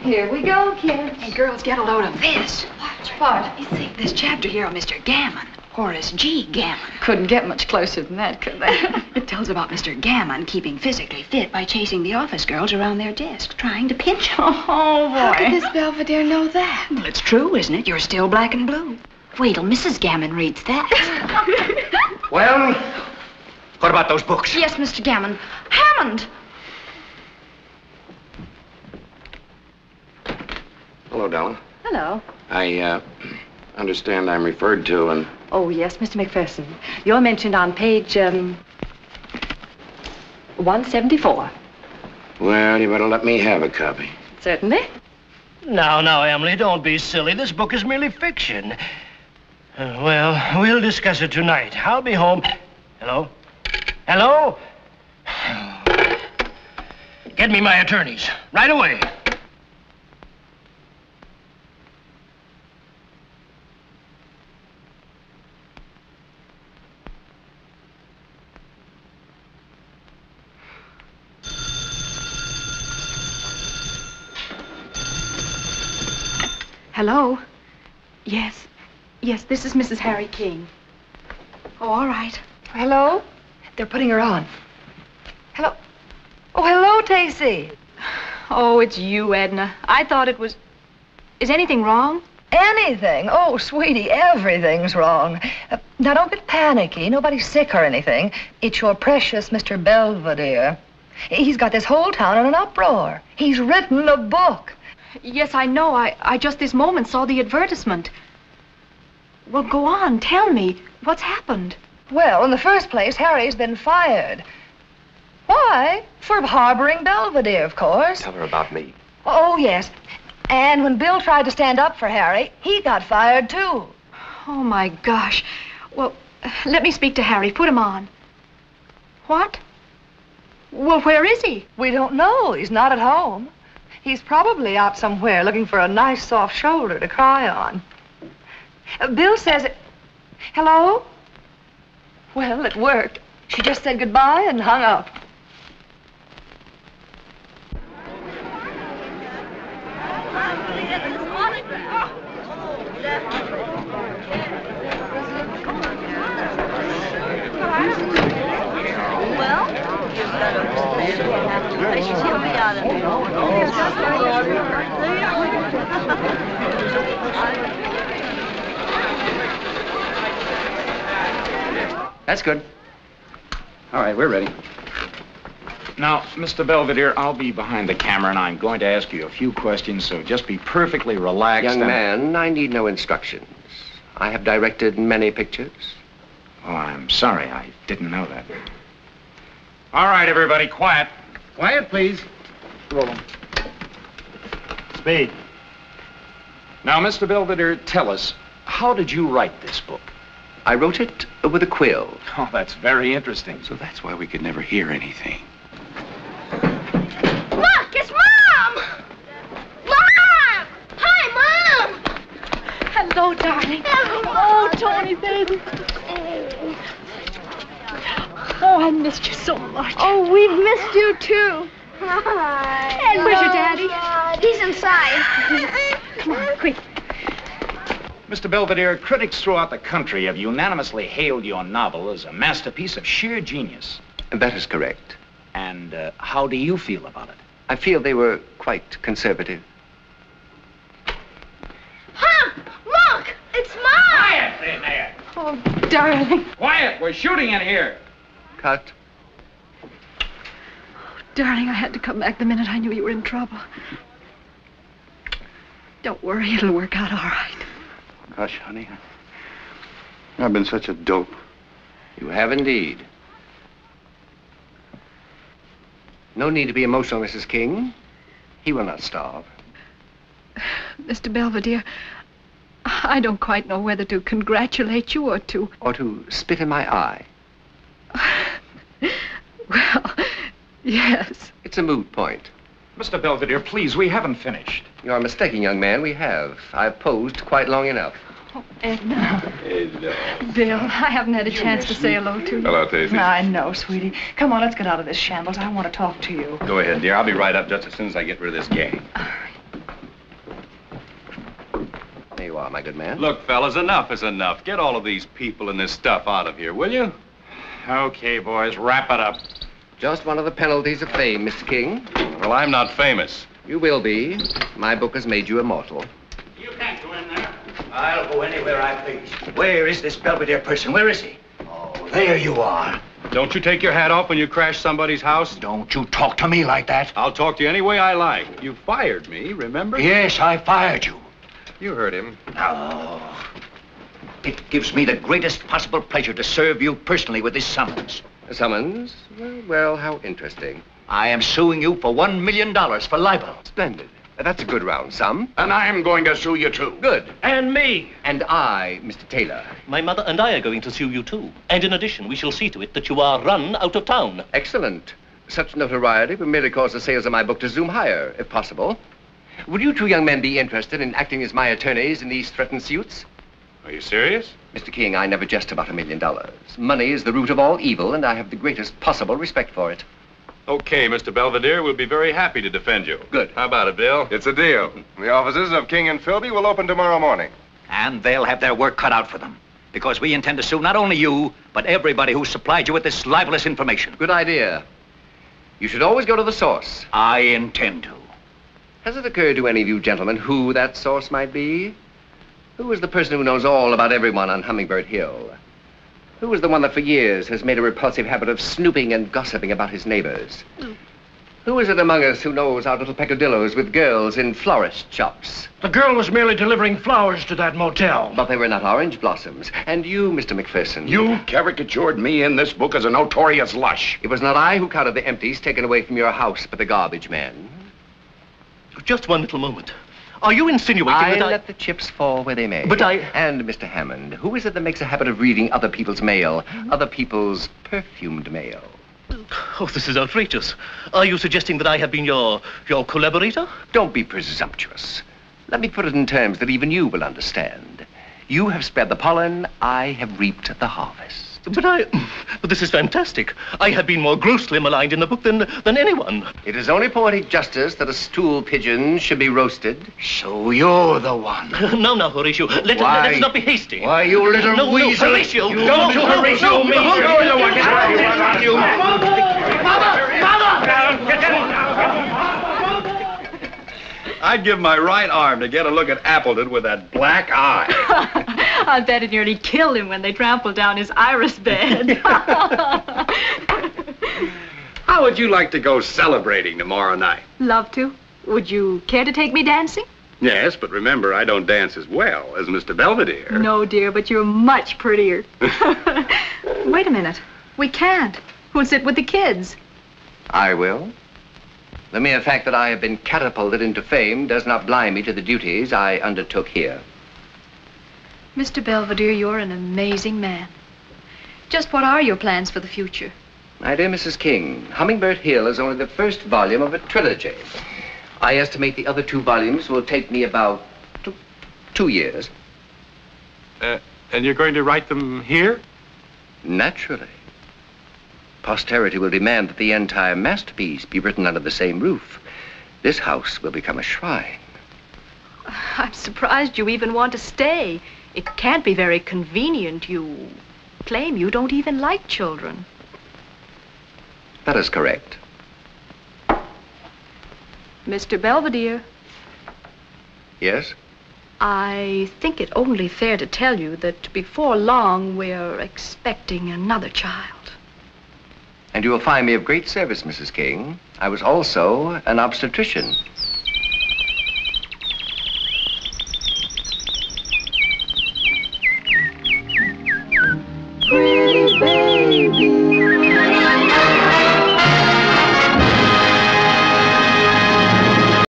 Here we go, kids. Hey, girls, get a load of this. What? Let me see. This chapter here on Mr. Gammon. Horace G. Gammon. Couldn't get much closer than that, could they? It tells about Mr. Gammon keeping physically fit by chasing the office girls around their desk, trying to pinch them. Oh, boy. How could this Belvedere know that? Well, it's true, isn't it? You're still black and blue. Wait till Mrs. Gammon reads that. Well, what about those books? Yes, Mr. Gammon. Hammond! Hello, Della. Hello. I understand I'm referred to and... Oh, yes, Mr. McPherson. You're mentioned on page, 174. Well, you better let me have a copy. Certainly. Now, Emily, don't be silly. This book is merely fiction. Well, we'll discuss it tonight. I'll be home. Hello? Hello? Get me my attorneys right away. Hello? Yes. Yes, this is Mrs. Harry King. Oh, all right. Hello? They're putting her on. Hello? Oh, hello, Tacey. Oh, it's you, Edna. I thought it was... Is anything wrong? Anything? Oh, sweetie, everything's wrong. Now, don't get panicky. Nobody's sick or anything. It's your precious Mr. Belvedere. He's got this whole town in an uproar. He's written a book. Yes, I know. I just this moment saw the advertisement. Well, go on. Tell me. What's happened? Well, in the first place, Harry's been fired. Why? For harboring Belvedere, of course. Tell her about me. Oh, yes. And when Bill tried to stand up for Harry, he got fired, too. Oh, my gosh. Well, let me speak to Harry. Put him on. What? Well, where is he? We don't know. He's not at home. He's probably out somewhere looking for a nice soft shoulder to cry on. Bill says it... Hello? Well, it worked. She just said goodbye and hung up. That's good. All right, we're ready. Now, Mr. Belvedere, I'll be behind the camera, and I'm going to ask you a few questions, so just be perfectly relaxed. Young man, I need no instructions. I have directed many pictures. Oh, I'm sorry. I didn't know that. All right, everybody, quiet. Quiet, please. Roll them. Speed. Now, Mr. Belvedere, tell us, how did you write this book? I wrote it with a quill. Oh, that's very interesting. So that's why we could never hear anything. Look, it's Mom! Mom! Hi, Mom! Hello, darling. Hello. Oh, Tony, baby. Oh, I missed you so much. Oh, we've missed you, too. Hi. And where's your daddy? He's inside. Come on, quick. Mr. Belvedere, critics throughout the country have unanimously hailed your novel as a masterpiece of sheer genius. That is correct. And how do you feel about it? I feel they were quite conservative. Hump! Look! It's Mom! Quiet in there! Oh, darling. Quiet! We're shooting in here. Cut. Oh, darling, I had to come back the minute I knew you were in trouble. Don't worry, it'll work out all right. Gosh, honey, I've been such a dope. You have indeed. No need to be emotional, Mrs. King. He will not starve. Mr. Belvedere, I don't quite know whether to congratulate you or to... Or to spit in my eye. Well, yes. It's a moot point. Mr. Belvedere, please, we haven't finished. You are mistaken, young man. We have. I've posed quite long enough. Oh, Edna. Edna. Bill, I haven't had a chance to say hello to you. Hello, Tacey. I know, sweetie. Come on, let's get out of this shambles. I want to talk to you. Go ahead, dear. I'll be right up just as soon as I get rid of this gang. All right. There you are, my good man. Look, fellas, enough is enough. Get all of these people and this stuff out of here, will you? Okay, boys, wrap it up. Just one of the penalties of fame, Mr. King. Well, I'm not famous. You will be. My book has made you immortal. You can't go in there. I'll go anywhere I please. Where is this Belvedere person? Where is he? Oh, Oh, there you are. Don't you take your hat off when you crash somebody's house? Don't you talk to me like that. I'll talk to you any way I like. You fired me, remember? Yes, I fired you. You heard him. Oh. It gives me the greatest possible pleasure to serve you personally with this summons. A summons? Well, well, how interesting. I am suing you for $1 million for libel. Splendid. That's a good round sum. And I'm going to sue you, too. Good. And me. And I, Mr. Taylor. My mother and I are going to sue you, too. And in addition, we shall see to it that you are run out of town. Excellent. Such notoriety will merely cause the sales of my book to zoom higher, if possible. Would you two young men be interested in acting as my attorneys in these threatened suits? Are you serious? Mr. King, I never jest about $1 million. Money is the root of all evil, and I have the greatest possible respect for it. Okay, Mr. Belvedere, we'll be very happy to defend you. Good. How about it, Bill? It's a deal. The offices of King and Philby will open tomorrow morning. And they'll have their work cut out for them, because we intend to sue not only you, but everybody who supplied you with this libelous information. Good idea. You should always go to the source. I intend to. Has it occurred to any of you gentlemen who that source might be? Who is the person who knows all about everyone on Hummingbird Hill? Who is the one that for years has made a repulsive habit of snooping and gossiping about his neighbors? Mm. Who is it among us who knows our little peccadillos with girls in florist shops? The girl was merely delivering flowers to that motel. But they were not orange blossoms. And you, Mr. McPherson. You caricatured me in this book as a notorious lush. It was not I who counted the empties taken away from your house, but the garbage man. Just one little moment. Are you insinuating that I... let the chips fall where they may. But I... And, Mr. Hammond, who is it that makes a habit of reading other people's mail, other people's perfumed mail? Oh, this is outrageous. Are you suggesting that I have been your collaborator? Don't be presumptuous. Let me put it in terms that even you will understand. You have spread the pollen, I have reaped the harvest. But I... This is fantastic. I have been more grossly maligned in the book than anyone. It is only poetic justice that a stool pigeon should be roasted. So you're the one. No, no, Horatio. Let's not be hasty. Why, you little weasel. No, Horatio. You don't, Horatio. Me. You're the one. Mother! I'd give my right arm to get a look at Appleton with that black eye. I bet it nearly killed him when they trampled down his iris bed. How would you like to go celebrating tomorrow night? Love to. Would you care to take me dancing? Yes, but remember, I don't dance as well as Mr. Belvedere. No, dear, but you're much prettier. Wait a minute. We can't. Who'll sit with the kids? I will. The mere fact that I have been catapulted into fame does not blind me to the duties I undertook here. Mr. Belvedere, you're an amazing man. Just what are your plans for the future? My dear Mrs. King, Hummingbird Hill is only the first volume of a trilogy. I estimate the other two volumes will take me about two years. And you're going to write them here? Naturally. Posterity will demand that the entire masterpiece be written under the same roof. This house will become a shrine. I'm surprised you even want to stay. It can't be very convenient. You claim you don't even like children. That is correct. Mr. Belvedere. Yes? I think it only fair to tell you that before long we're expecting another child. And you will find me of great service, Mrs. King. I was also an obstetrician.